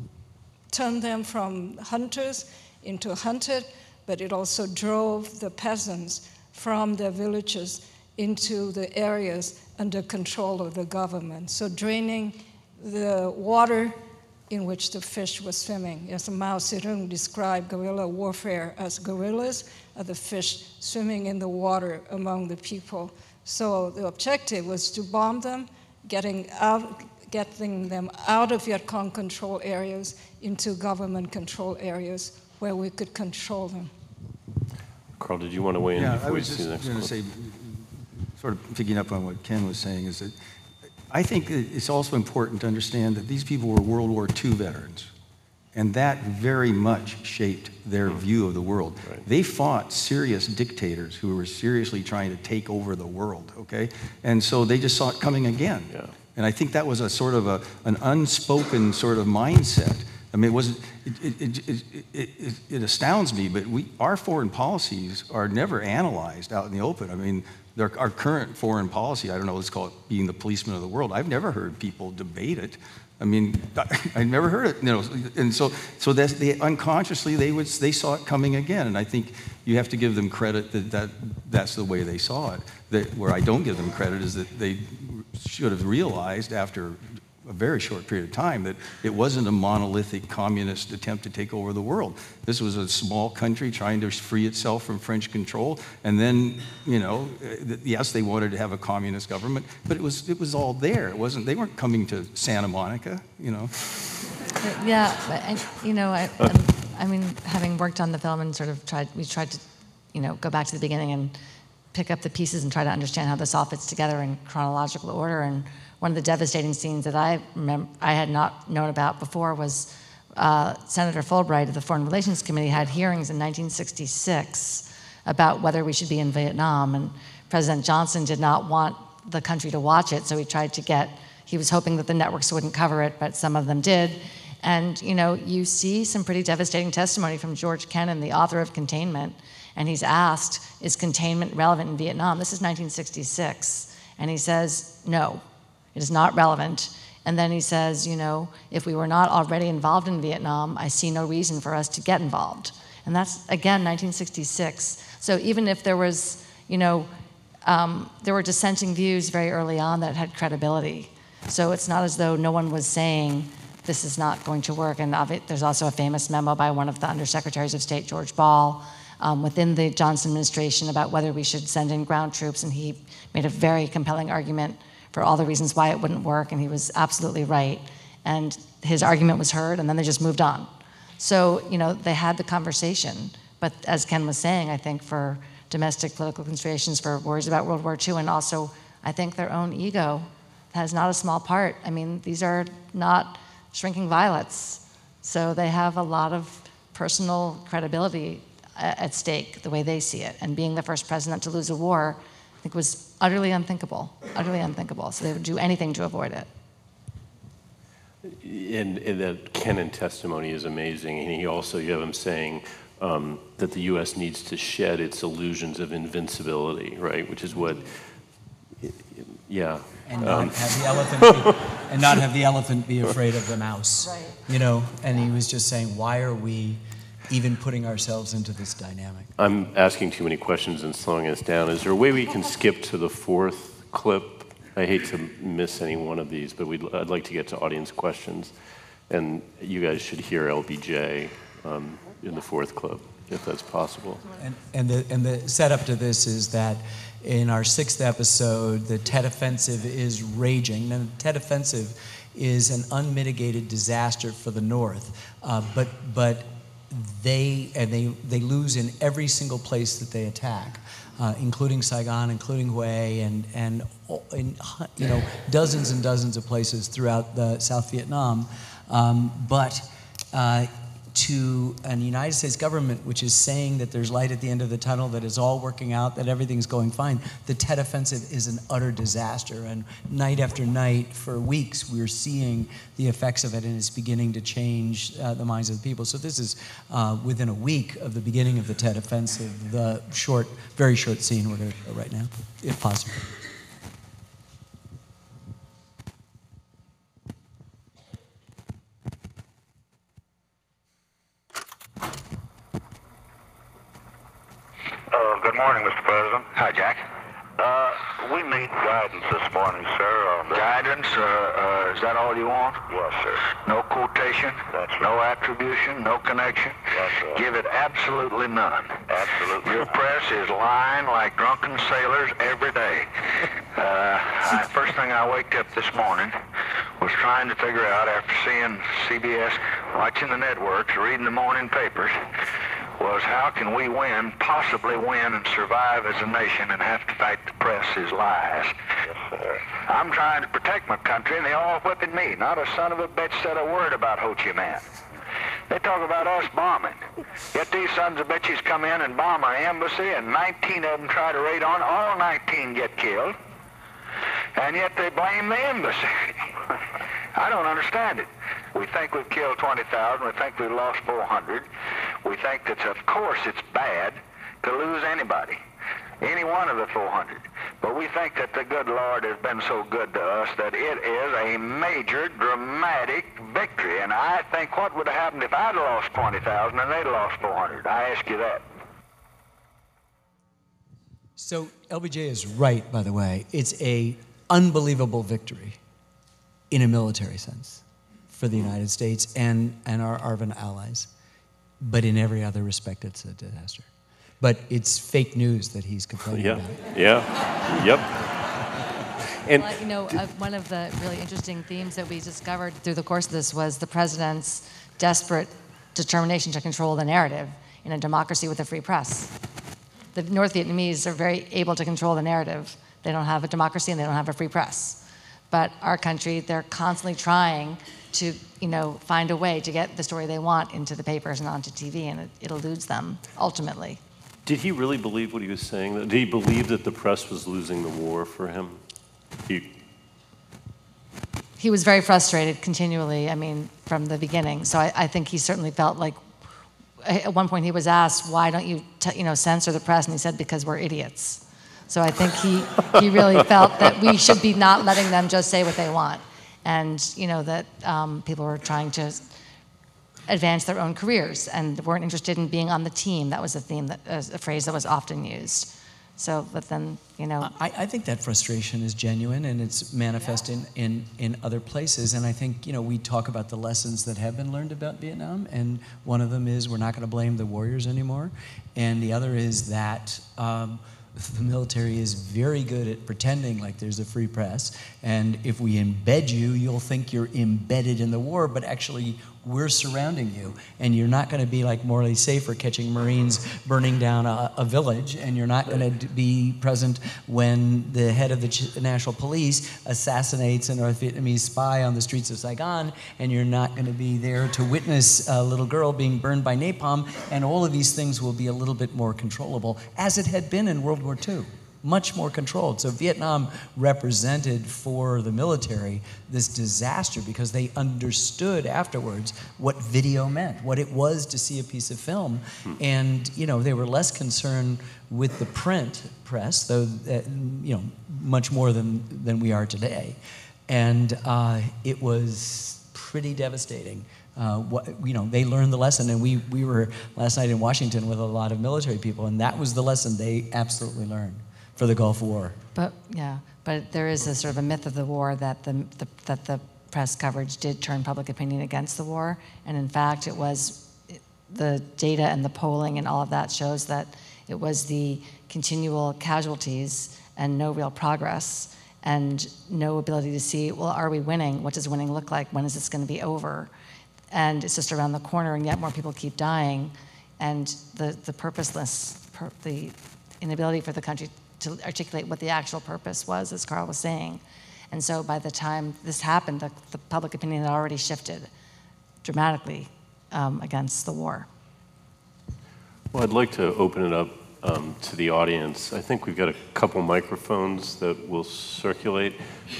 turned them from hunters into hunted, but it also drove the peasants from their villages into the areas under control of the government. So draining the water in which the fish was swimming. As Mao Zedong described guerrilla warfare as gorillas, are the fish swimming in the water among the people. So the objective was to bomb them, getting them out of Viet Cong control areas into government control areas where we could control them. Carl, did you want to weigh in before you see the next question? I was just going to say, sort of picking up on what Ken was saying, is that I think it's also important to understand that these people were World War II veterans, and that very much shaped their view of the world. Right. They fought serious dictators who were seriously trying to take over the world, okay? And so they just saw it coming again. Yeah. And I think that was a sort of an unspoken sort of mindset. I mean, it astounds me, but our foreign policies are never analyzed out in the open. I mean, our current foreign policy, I don't know, let's call it being the policeman of the world. I've never heard people debate it. I mean, I've never heard it, you know. And so that's, unconsciously they saw it coming again. And I think you have to give them credit that's the way they saw it. Where I don't give them credit is that they should have realized after a very short period of time that it wasn't a monolithic communist attempt to take over the world. This was a small country trying to free itself from French control, and then, you know, yes, they wanted to have a communist government, but it was all there. It wasn't, they weren't coming to Santa Monica, you know. Yeah, you know, I mean, having worked on the film and sort of we tried to, you know, go back to the beginning and pick up the pieces and try to understand how this all fits together in chronological order. And one of the devastating scenes that I had not known about before was Senator Fulbright of the Foreign Relations Committee had hearings in 1966 about whether we should be in Vietnam, and President Johnson did not want the country to watch it, so he tried to get, he was hoping that the networks wouldn't cover it, but some of them did. And you know, you see some pretty devastating testimony from George Kennan, the author of Containment, and he's asked, is containment relevant in Vietnam? This is 1966, and he says, no, it is not relevant. And then he says, you know, if we were not already involved in Vietnam, I see no reason for us to get involved. And that's, again, 1966. So even if there was, you know, there were dissenting views very early on that had credibility. So it's not as though no one was saying, this is not going to work. And there's also a famous memo by one of the undersecretaries of state, George Ball, within the Johnson administration about whether we should send in ground troops. And he made a very compelling argument for all the reasons why it wouldn't work, and he was absolutely right. And his argument was heard, and then they just moved on. So, you know, they had the conversation. But as Ken was saying, I think for domestic political considerations, for worries about World War II, and also, I think their own ego has not a small part. I mean, these are not shrinking violets. So they have a lot of personal credibility at stake, the way they see it. And being the first president to lose a war, I think, was utterly unthinkable, so they would do anything to avoid it. And the Kennan testimony is amazing, and he also, you have him saying that the U.S. needs to shed its illusions of invincibility, right, which is what, yeah. And not, have the elephant be, and not have the elephant be afraid of the mouse, right. You know, and he was just saying, why are we even putting ourselves into this dynamic? I'm asking too many questions and slowing us down. Is there a way we can skip to the fourth clip? I hate to miss any one of these, but I'd like to get to audience questions. And you guys should hear LBJ in the fourth clip, if that's possible. And the setup to this is that in our sixth episode, the Tet Offensive is raging. And the Tet Offensive is an unmitigated disaster for the North. But they lose in every single place that they attack, including Saigon, including Hue, and you know, dozens and dozens of places throughout the South Vietnam. To an United States government which is saying that there's light at the end of the tunnel, that it's all working out, that everything's going fine, the Tet Offensive is an utter disaster. And night after night, for weeks, we're seeing the effects of it, and it's beginning to change the minds of the people. So this is within a week of the beginning of the Tet Offensive, the short, very short scene we're going to show right now, if possible. Good morning, Mr. President. Hi, Jack. We need guidance this morning, sir. Guidance? Is that all you want? Yes, sir. No quotation? That's right. No attribution? No connection? That's right. Give it absolutely none. Absolutely. Your press is lying like drunken sailors every day. First thing I waked up this morning was trying to figure out, after seeing CBS, watching the networks, reading the morning papers, was how can we win, possibly win and survive as a nation and have to fight the press's lies? Yes, sir. I'm trying to protect my country and they all whipping me. Not a son of a bitch said a word about Ho Chi Minh. They talk about us bombing. Yet these sons of bitches come in and bomb our embassy and 19 of them try to raid on. All 19 get killed. And yet they blame the embassy. I don't understand it. We think we've killed 20,000. We think we've lost 400. We think that, of course, it's bad to lose anybody, any one of the 400. But we think that the good Lord has been so good to us that it is a major, dramatic victory. And I think what would have happened if I'd lost 20,000 and they'd lost 400? I ask you that. So LBJ is right, by the way. It's an unbelievable victory in a military sense for the United States and our Arvan allies. But in every other respect, it's a disaster. But it's fake news that he's complaining about. Yeah, yep. And well, you know, one of the really interesting themes that we discovered through the course of this was the president's desperate determination to control the narrative in a democracy with a free press. the North Vietnamese are very able to control the narrative. They don't have a democracy and they don't have a free press. But our country, they're constantly trying to, you know, find a way to get the story they want into the papers and onto TV, and it eludes them, ultimately. Did he really believe what he was saying? Did he believe that the press was losing the war for him? He was very frustrated continually, I mean, from the beginning. So I think he certainly felt like, at one point he was asked, why don't you, censor the press? And he said, because we're idiots. So I think he really felt that we should be not letting them just say what they want. And, you know, that people were trying to advance their own careers and weren't interested in being on the team. That was a theme, a phrase that was often used. So, but then, you know. I think that frustration is genuine and it's manifest in other places. And I think, you know, we talk about the lessons that have been learned about Vietnam. And one of them is we're not going to blame the warriors anymore. And the other is that the military is very good at pretending like there's a free press. And if we embed you, you'll think you're embedded in the war, but actually we're surrounding you, and you're not going to be like morally safe for catching Marines burning down a village, and you're not going to be present when the head of the National Police assassinates a North Vietnamese spy on the streets of Saigon, and you're not going to be there to witness a little girl being burned by napalm, and all of these things will be a little bit more controllable, as it had been in World War II. Much more controlled. So Vietnam represented for the military this disaster because they understood afterwards what video meant, what it was to see a piece of film. And, you know, they were less concerned with the print press, though, you know, much more than we are today. And it was pretty devastating. You know, they learned the lesson, and we were last night in Washington with a lot of military people, and that was the lesson they absolutely learned. For the Gulf War, but there is a sort of a myth of the war that the press coverage did turn public opinion against the war, and in fact, it was the data and the polling and all of that shows that it was the continual casualties and no real progress and no ability to see, well, are we winning? What does winning look like? When is this going to be over? And it's just around the corner, and yet more people keep dying, and the inability for the country to articulate what the actual purpose was, as Carl was saying. And so by the time this happened, the public opinion had already shifted dramatically against the war. Well, I'd like to open it up to the audience. I think we've got a couple microphones that will circulate.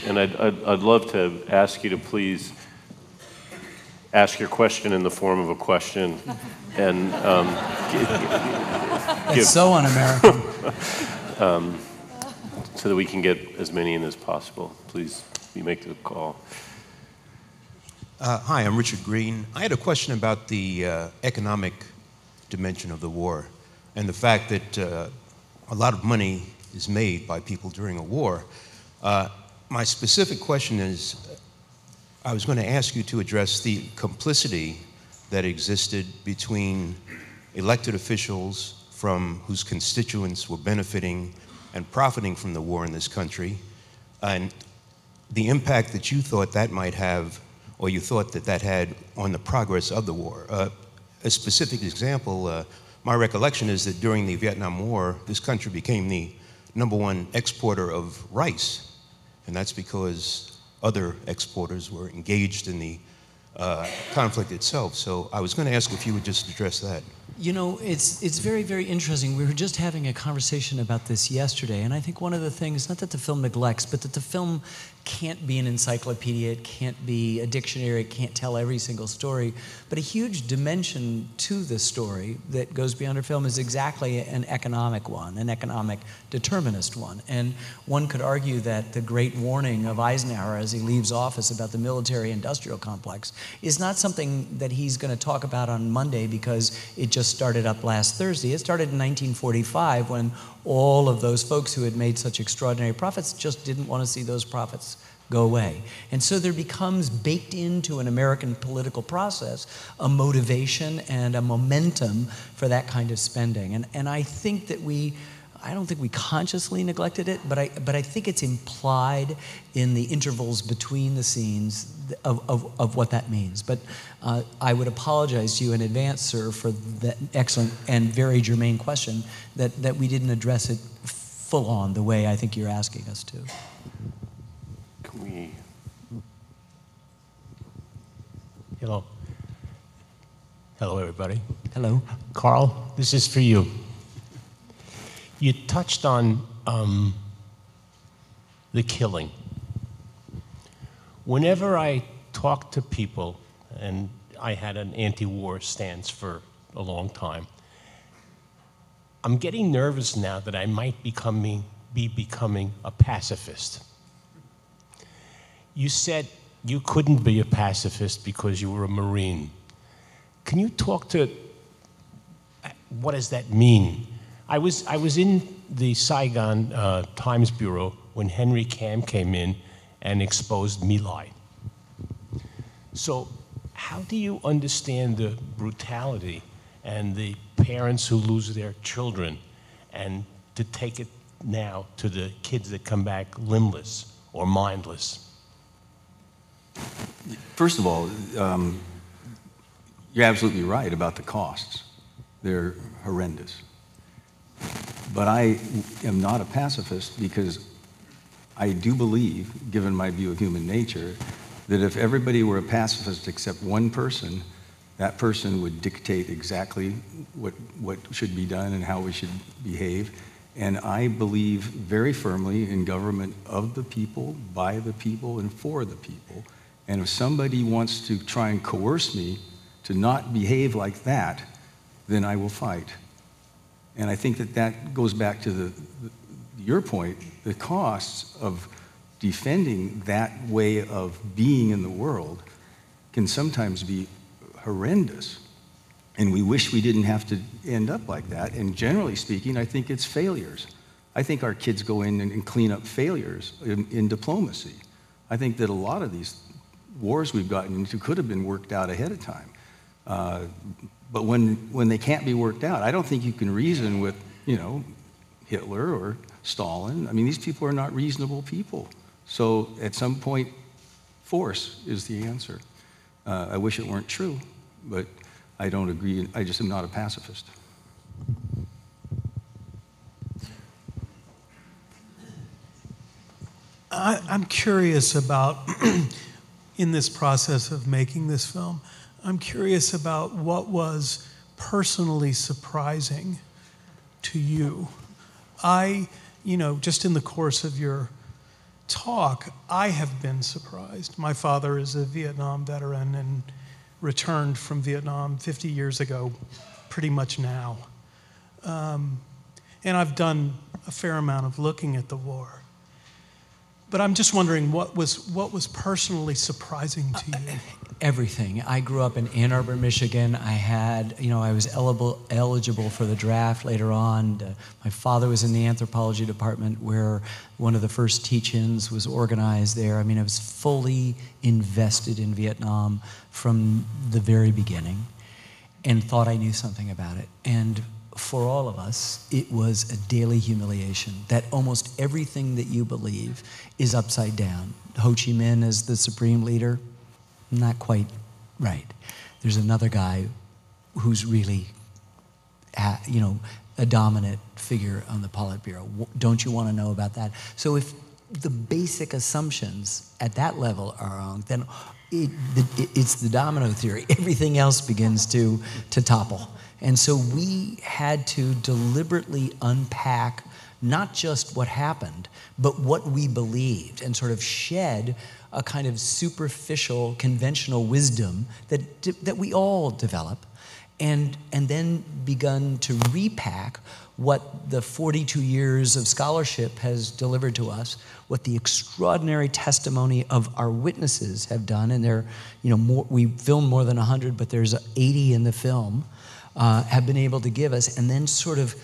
And I'd love to ask you to please ask your question in the form of a question. And it's so un-American. So that we can get as many in as possible. Please, you make the call. Hi, I'm Richard Green. I had a question about the economic dimension of the war and the fact that a lot of money is made by people during a war. My specific question is, I was going to ask you to address the complicity that existed between elected officials from whose constituents were benefiting and profiting from the war in this country, and the impact that you thought that might have, or you thought that that had on the progress of the war. A specific example, my recollection is that during the Vietnam War, this country became the #1 exporter of rice, and that's because other exporters were engaged in the conflict itself. So I was going to ask if you would just address that. You know, it's very, very interesting. We were just having a conversation about this yesterday, and I think one of the things, not that the film neglects, but that the film can't be an encyclopedia, it can't be a dictionary, it can't tell every single story, but a huge dimension to the story that goes beyond her film is exactly an economic one, an economic determinist one. And one could argue that the great warning of Eisenhower as he leaves office about the military-industrial complex is not something that he's going to talk about on Monday because it just started up last Thursday. It started in 1945 when all of those folks who had made such extraordinary profits just didn't want to see those profits go away. And so there becomes baked into an American political process a motivation and a momentum for that kind of spending. And I think that we I don't think we consciously neglected it, but I think it's implied in the intervals between the scenes of what that means. But I would apologize to you in advance, sir, for that excellent and very germane question that we didn't address it full on the way I think you're asking us to. Can we? Hello. Hello, everybody. Hello. Carl, this is for you. You touched on the killing. Whenever I talk to people, and I had an anti-war stance for a long time, I'm getting nervous now that I might be becoming a pacifist. You said you couldn't be a pacifist because you were a Marine. Can you talk to what does that mean? I was in the Saigon Times Bureau when Henry Kam came in and exposed My Lai. So how do you understand the brutality and the parents who lose their children, and to take it now to the kids that come back limbless or mindless? First of all, you're absolutely right about the costs. They're horrendous. But I am not a pacifist because I do believe, given my view of human nature, that if everybody were a pacifist except one person, that person would dictate exactly what should be done and how we should behave. And I believe very firmly in government of the people, by the people, and for the people. And if somebody wants to try and coerce me to not behave like that, then I will fight. And I think that goes back to your point, the costs of defending that way of being in the world can sometimes be horrendous. And we wish we didn't have to end up like that. And generally speaking, I think it's failures. I think our kids go in and clean up failures in diplomacy. I think that a lot of these wars we've gotten into could have been worked out ahead of time. But when they can't be worked out, I don't think you can reason with, Hitler or Stalin. I mean, these people are not reasonable people. So at some point, force is the answer. I wish it weren't true, but I don't agree. I just am not a pacifist. I'm curious about, in this process of making this film, I'm curious about what was personally surprising to you. Just in the course of your talk, I have been surprised. My father is a Vietnam veteran and returned from Vietnam 50 years ago, pretty much now. And I've done a fair amount of looking at the war. But I'm just wondering, what was personally surprising to you? Everything. I grew up in Ann Arbor, Michigan. I had, I was eligible for the draft later on. My father was in the anthropology department where one of the first teach-ins was organized there. I mean, I was fully invested in Vietnam from the very beginning and thought I knew something about it. And for all of us, it was a daily humiliation that almost everything that you believe is upside down. Ho Chi Minh is the supreme leader. Not quite right. There's another guy who's really, a dominant figure on the Politburo. Don't you want to know about that? So if the basic assumptions at that level are wrong, then it's the domino theory. Everything else begins to topple. And so we had to deliberately unpack not just what happened, but what we believed, and sort of shed a kind of superficial, conventional wisdom that we all develop, and then begun to repack what the 42 years of scholarship has delivered to us, what the extraordinary testimony of our witnesses have done, and there, we filmed more than 100, but there's 80 in the film, have been able to give us, and then sort of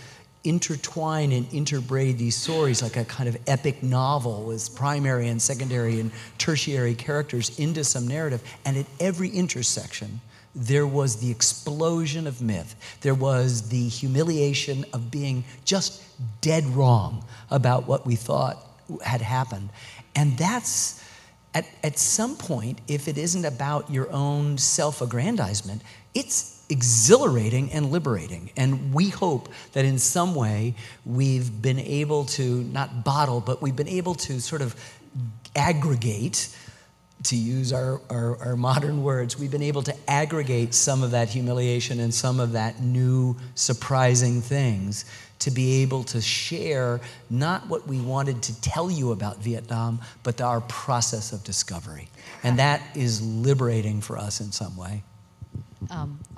intertwine and interbraid these stories like a kind of epic novel with primary and secondary and tertiary characters into some narrative, and at every intersection there was the explosion of myth. There was the humiliation of being just dead wrong about what we thought had happened. And that's, at some point, if it isn't about your own self-aggrandizement, it's exhilarating and liberating. And we hope that in some way we've been able to, not bottle, but we've been able to sort of aggregate, to use our modern words, we've been able to aggregate some of that humiliation and some of that new surprising things to be able to share not what we wanted to tell you about Vietnam, but our process of discovery. And that is liberating for us in some way.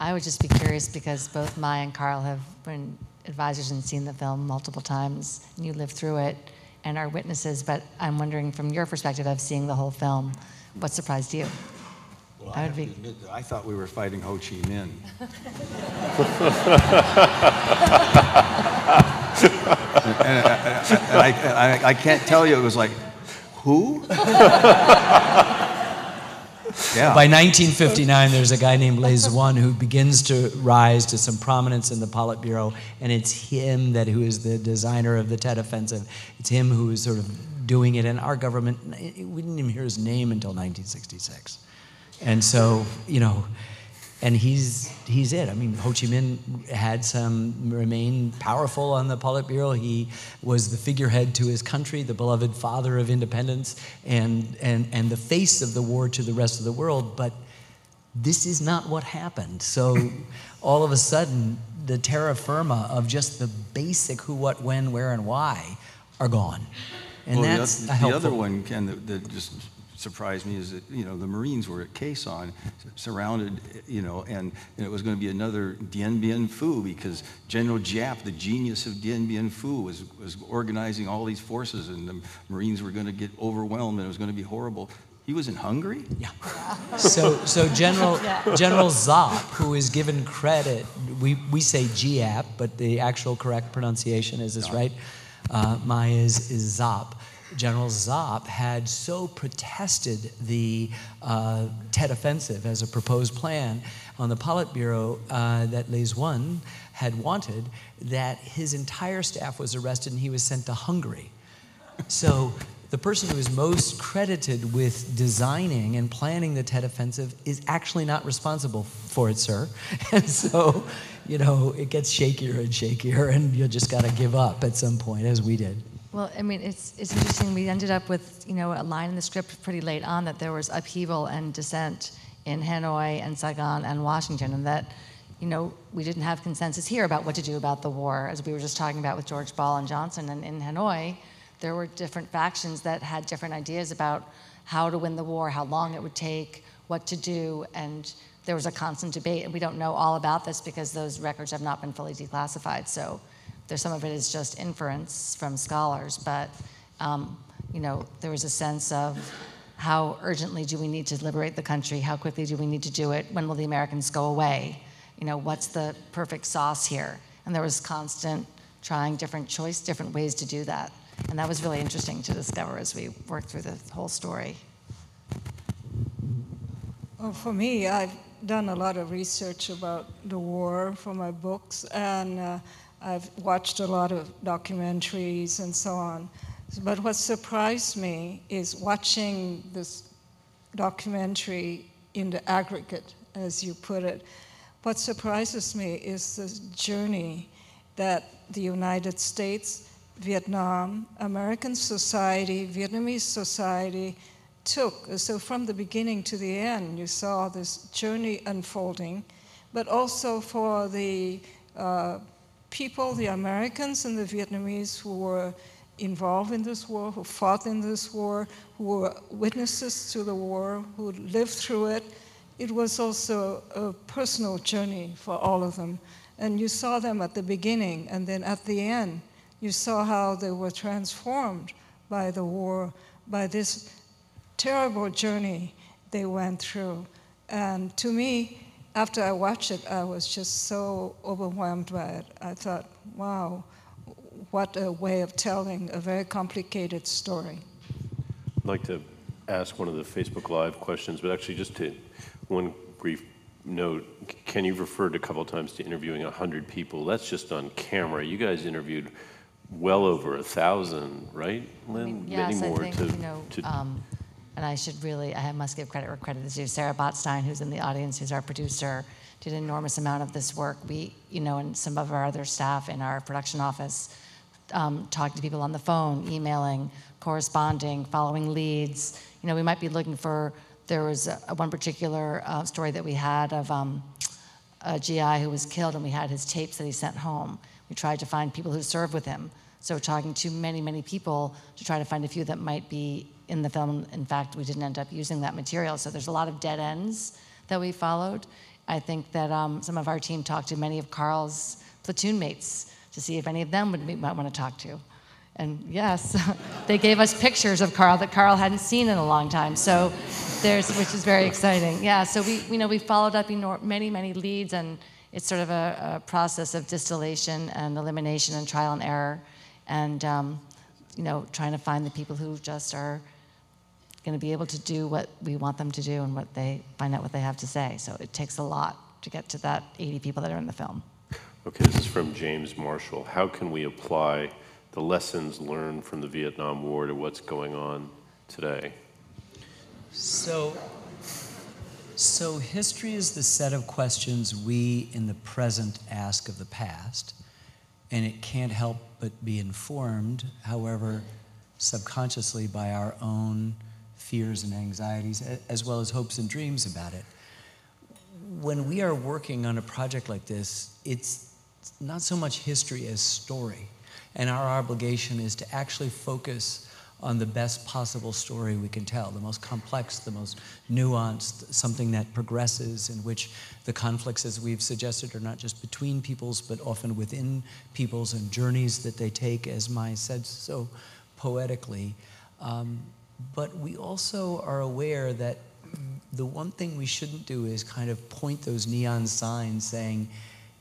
I would just be curious, because both Mai and Carl have been advisors and seen the film multiple times, and you lived through it and are witnesses, but I'm wondering from your perspective of seeing the whole film, what surprised you? Well, I would be... admit, I thought we were fighting Ho Chi Minh. and I can't tell you, it was like, who? Yeah. By 1959, there's a guy named Lê Duan who begins to rise to some prominence in the Politburo, and it's him that who is the designer of the Tet Offensive. It's him who is sort of doing it, and our government, we didn't even hear his name until 1966. And so, you know, and he's it. I mean, Ho Chi Minh had some, remained powerful on the Politburo. He was the figurehead to his country, the beloved father of independence, and the face of the war to the rest of the world. But this is not what happened. So all of a sudden, the terra firma of just the basic who, what, when, where, and why are gone. And well, that's the other one, Ken, that just surprised me is that, you know, the Marines were at Quezon, surrounded, you know, and it was going to be another Dien Bien Phu, because General Giáp, the genius of Dien Bien Phu, was organizing all these forces, and the Marines were going to get overwhelmed, and it was going to be horrible. He was in Hungary? Yeah. So General Giáp, who is given credit, we say Giap, but the actual correct pronunciation is this, right? Mai is Giáp. General Giáp had so protested the Tet Offensive as a proposed plan on the Politburo that Lê Duan had wanted that his entire staff was arrested and he was sent to Hungary. So the person who is most credited with designing and planning the Tet Offensive is actually not responsible for it, sir. And so, you know, it gets shakier and shakier, and you just got to give up at some point, as we did. Well, I mean, it's interesting. We ended up with, you know, a line in the script pretty late on that there was upheaval and dissent in Hanoi and Saigon and Washington, and that, you know, we didn't have consensus here about what to do about the war, as we were just talking about with George Ball and Johnson. And in Hanoi, there were different factions that had different ideas about how to win the war, how long it would take, what to do, and there was a constant debate. And we don't know all about this because those records have not been fully declassified, so... There's some of it is just inference from scholars, but you know, there was a sense of how urgently do we need to liberate the country? How quickly do we need to do it? When will the Americans go away? You know, what's the perfect sauce here? And there was constant trying different ways to do that. And that was really interesting to discover as we worked through the whole story. Well, for me, I've done a lot of research about the war for my books, and I've watched a lot of documentaries and so on. But what surprised me is watching this documentary in the aggregate, as you put it. What surprises me is this journey that the United States, Vietnam, American society, Vietnamese society took. So from the beginning to the end, you saw this journey unfolding, but also for the people, the Americans and the Vietnamese who were involved in this war, who fought in this war, who were witnesses to the war, who lived through it. It was also a personal journey for all of them. And you saw them at the beginning, and then at the end, you saw how they were transformed by the war, by this terrible journey they went through. And to me, after I watched it, I was just so overwhelmed by it. I thought, wow, what a way of telling a very complicated story. I'd like to ask one of the Facebook Live questions, but actually just to one brief note, Ken, you've referred a couple times to interviewing 100 people. That's just on camera. You guys interviewed well over 1,000, right, Lynn? I mean, yes, many more. I think, and I should really, I must give credit where credit is due. Sarah Botstein, who's in the audience, who's our producer, did an enormous amount of this work. We, you know, and some of our other staff in our production office talked to people on the phone, emailing, corresponding, following leads. You know, we might be looking for, there was one particular story that we had of a GI who was killed, and we had his tapes that he sent home. We tried to find people who served with him. So talking to many, many people to try to find a few that might be in the film. In fact, we didn't end up using that material. So there's a lot of dead ends that we followed. I think that some of our team talked to many of Carl's platoon mates to see if any of them we might want to talk to. And yes, they gave us pictures of Carl that Carl hadn't seen in a long time. So there's, which is very exciting. Yeah, so we, you know, we followed up many, many leads, and it's sort of a process of distillation and elimination and trial and error, and you know, trying to find the people who just are going to be able to do what we want them to do and what they find out what they have to say. So it takes a lot to get to that 80 people that are in the film. Okay, this is from James Marshall. How can we apply the lessons learned from the Vietnam War to what's going on today? So history is the set of questions we in the present ask of the past, and it can't help but be informed, however subconsciously, by our own fears and anxieties, as well as hopes and dreams about it. When we are working on a project like this, it's not so much history as story, and our obligation is to actually focus on the best possible story we can tell, the most complex, the most nuanced, something that progresses, in which the conflicts, as we've suggested, are not just between peoples, but often within peoples and journeys that they take, as Mai said so poetically. But we also are aware that the one thing we shouldn't do is kind of point those neon signs saying,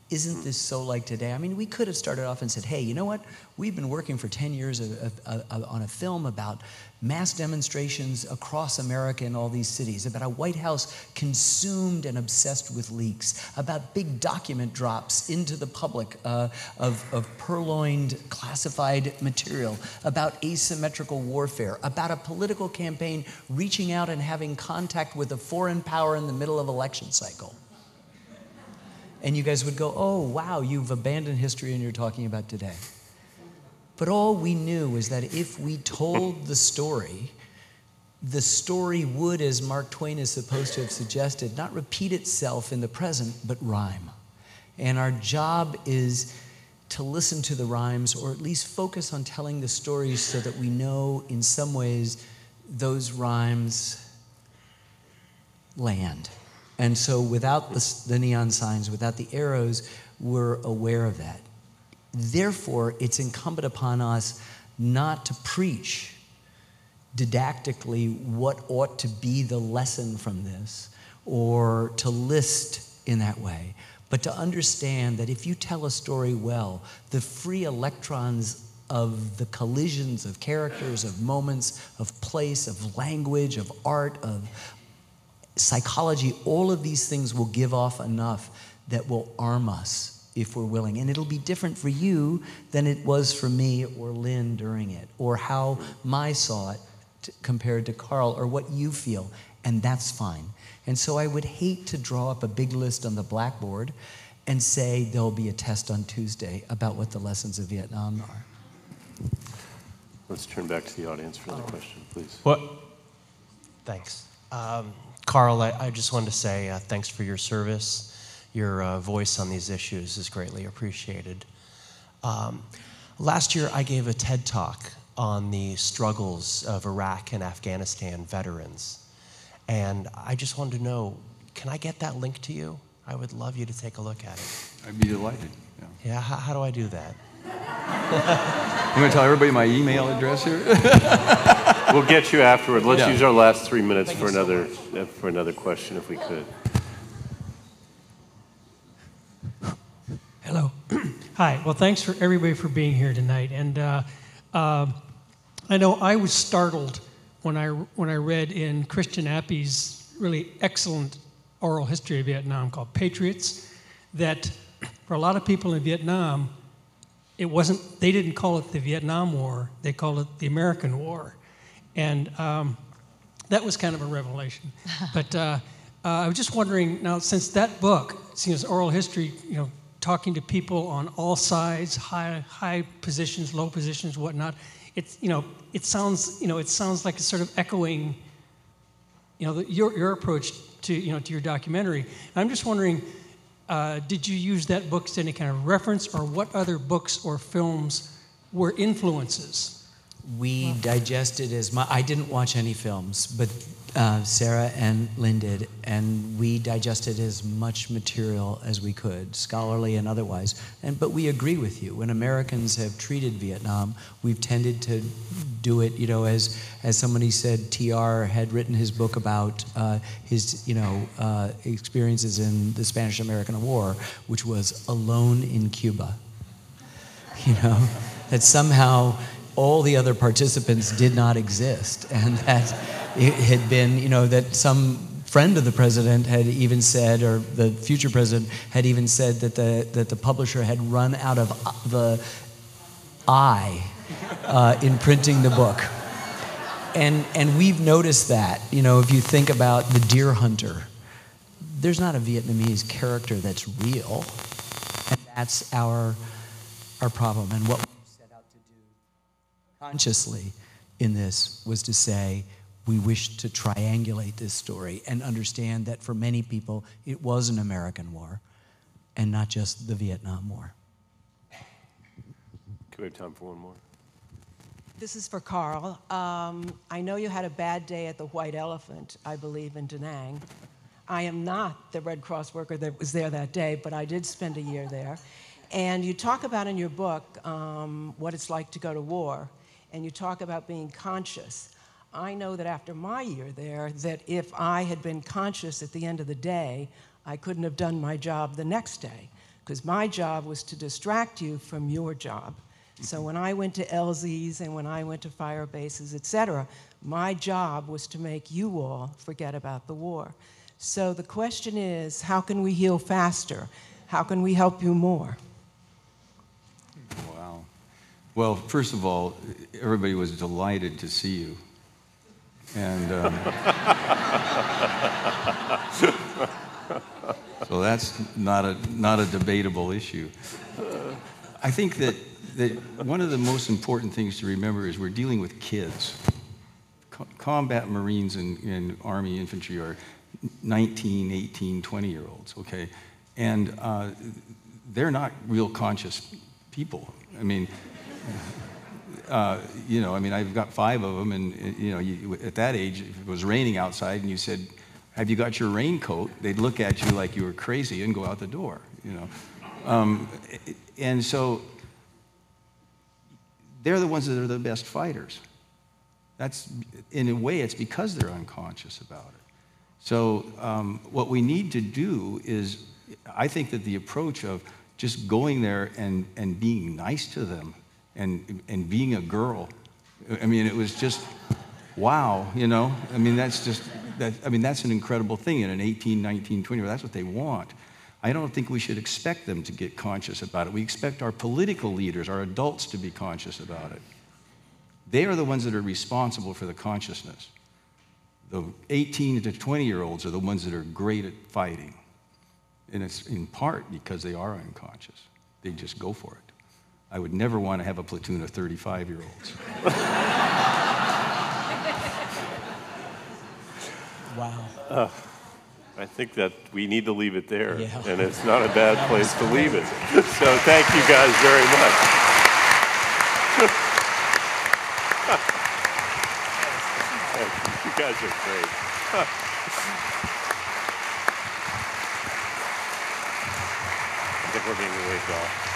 isn't this so like today? I mean, we could have started off and said, hey, you know what? We've been working for 10 years on a film about mass demonstrations across America in all these cities, about a White House consumed and obsessed with leaks, about big document drops into the public of purloined classified material, about asymmetrical warfare, about a political campaign reaching out and having contact with a foreign power in the middle of election cycle. And you guys would go, oh, wow, you've abandoned history and you're talking about today. But all we knew was that if we told the story would, as Mark Twain is supposed to have suggested, not repeat itself in the present, but rhyme. And our job is to listen to the rhymes, or at least focus on telling the stories so that we know, in some ways, those rhymes land. And so without the neon signs, without the arrows, we're aware of that. Therefore, it's incumbent upon us not to preach didactically what ought to be the lesson from this, or to list in that way, but to understand that if you tell a story well, the free electrons of the collisions of characters, of moments, of place, of language, of art, of psychology, all of these things will give off enough that will arm us if we're willing. And it'll be different for you than it was for me or Lynn during it, or how Mai saw it compared to Carl, or what you feel, and that's fine. And so I would hate to draw up a big list on the blackboard and say there'll be a test on Tuesday about what the lessons of Vietnam are. Let's turn back to the audience for another question, please. What? Thanks. Carl, I just wanted to say thanks for your service. Your voice on these issues is greatly appreciated. Last year, I gave a TED Talk on the struggles of Iraq and Afghanistan veterans. And I just wanted to know, can I get that link to you? I would love you to take a look at it. I'd be delighted. Yeah, how do I do that? I'm going to tell everybody my email address here. We'll get you afterward. Let's use our last 3 minutes for another question, if we could. Hello. Hi. Well, thanks for everybody for being here tonight. And I know I was startled when I read in Christian Appy's really excellent oral history of Vietnam called Patriots, that for a lot of people in Vietnam, it wasn't, they didn't call it the Vietnam War, they called it the American War. And that was kind of a revelation. But I was just wondering, now since that book, since oral history, you know, talking to people on all sides, high positions, low positions, whatnot, it's, you know, it sounds like it's sort of echoing, you know, your approach to, you know, to your documentary. And I'm just wondering, did you use that book as any kind of reference, or what other books or films were influences? We digested as much. I didn't watch any films, but Sarah and Lynn did, and we digested as much material as we could, scholarly and otherwise. But we agree with you. When Americans have treated Vietnam, we've tended to do it, you know, as somebody said, T.R. had written his book about his, you know, experiences in the Spanish-American War, which was alone in Cuba. You know, that somehow all the other participants did not exist, and that it had been, you know, that some friend of the president had even said, or the future president had even said, that the publisher had run out of the eye in printing the book. And we've noticed that, you know, if you think about The Deer Hunter, there's not a Vietnamese character that's real, and that's our problem. And what consciously in this was to say, we wish to triangulate this story and understand that for many people it was an American war and not just the Vietnam War. Can we have time for one more? This is for Carl. I know you had a bad day at the White Elephant, I believe, in Da Nang. I am not the Red Cross worker that was there that day, but I did spend a year there. And you talk about in your book what it's like to go to war. And you talk about being conscious. I know that after my year there, that if I had been conscious at the end of the day, I couldn't have done my job the next day, because my job was to distract you from your job. So when I went to LZs and when I went to fire bases, et cetera, my job was to make you all forget about the war. So the question is, how can we heal faster? How can we help you more? Wow. Well, first of all, everybody was delighted to see you. And so that's not a debatable issue. I think that one of the most important things to remember is we're dealing with kids. Combat Marines and Army infantry are 19, 18, 20-year-olds, okay? And they're not real conscious people. I mean, you know, I mean, I've got 5 of them, and you know, at that age, if it was raining outside, and you said, "Have you got your raincoat?" They'd look at you like you were crazy and go out the door. You know, and so they're the ones that are the best fighters. That's, in a way, it's because they're unconscious about it. So what we need to do is, I think that the approach of just going there and being nice to them and being a girl. I mean, it was just, wow, you know? I mean, that's just, that's an incredible thing in an 18, 19, 20, that's what they want. I don't think we should expect them to get conscious about it. We expect our political leaders, our adults, to be conscious about it. They are the ones that are responsible for the consciousness. The 18 to 20-year-olds are the ones that are great at fighting. And it's in part because they are unconscious. They just go for it. I would never want to have a platoon of 35-year-olds. Wow. I think that we need to leave it there. Yeah. And it's not a bad place to leave it. So thank you guys very much. You guys are great. We're being waved off.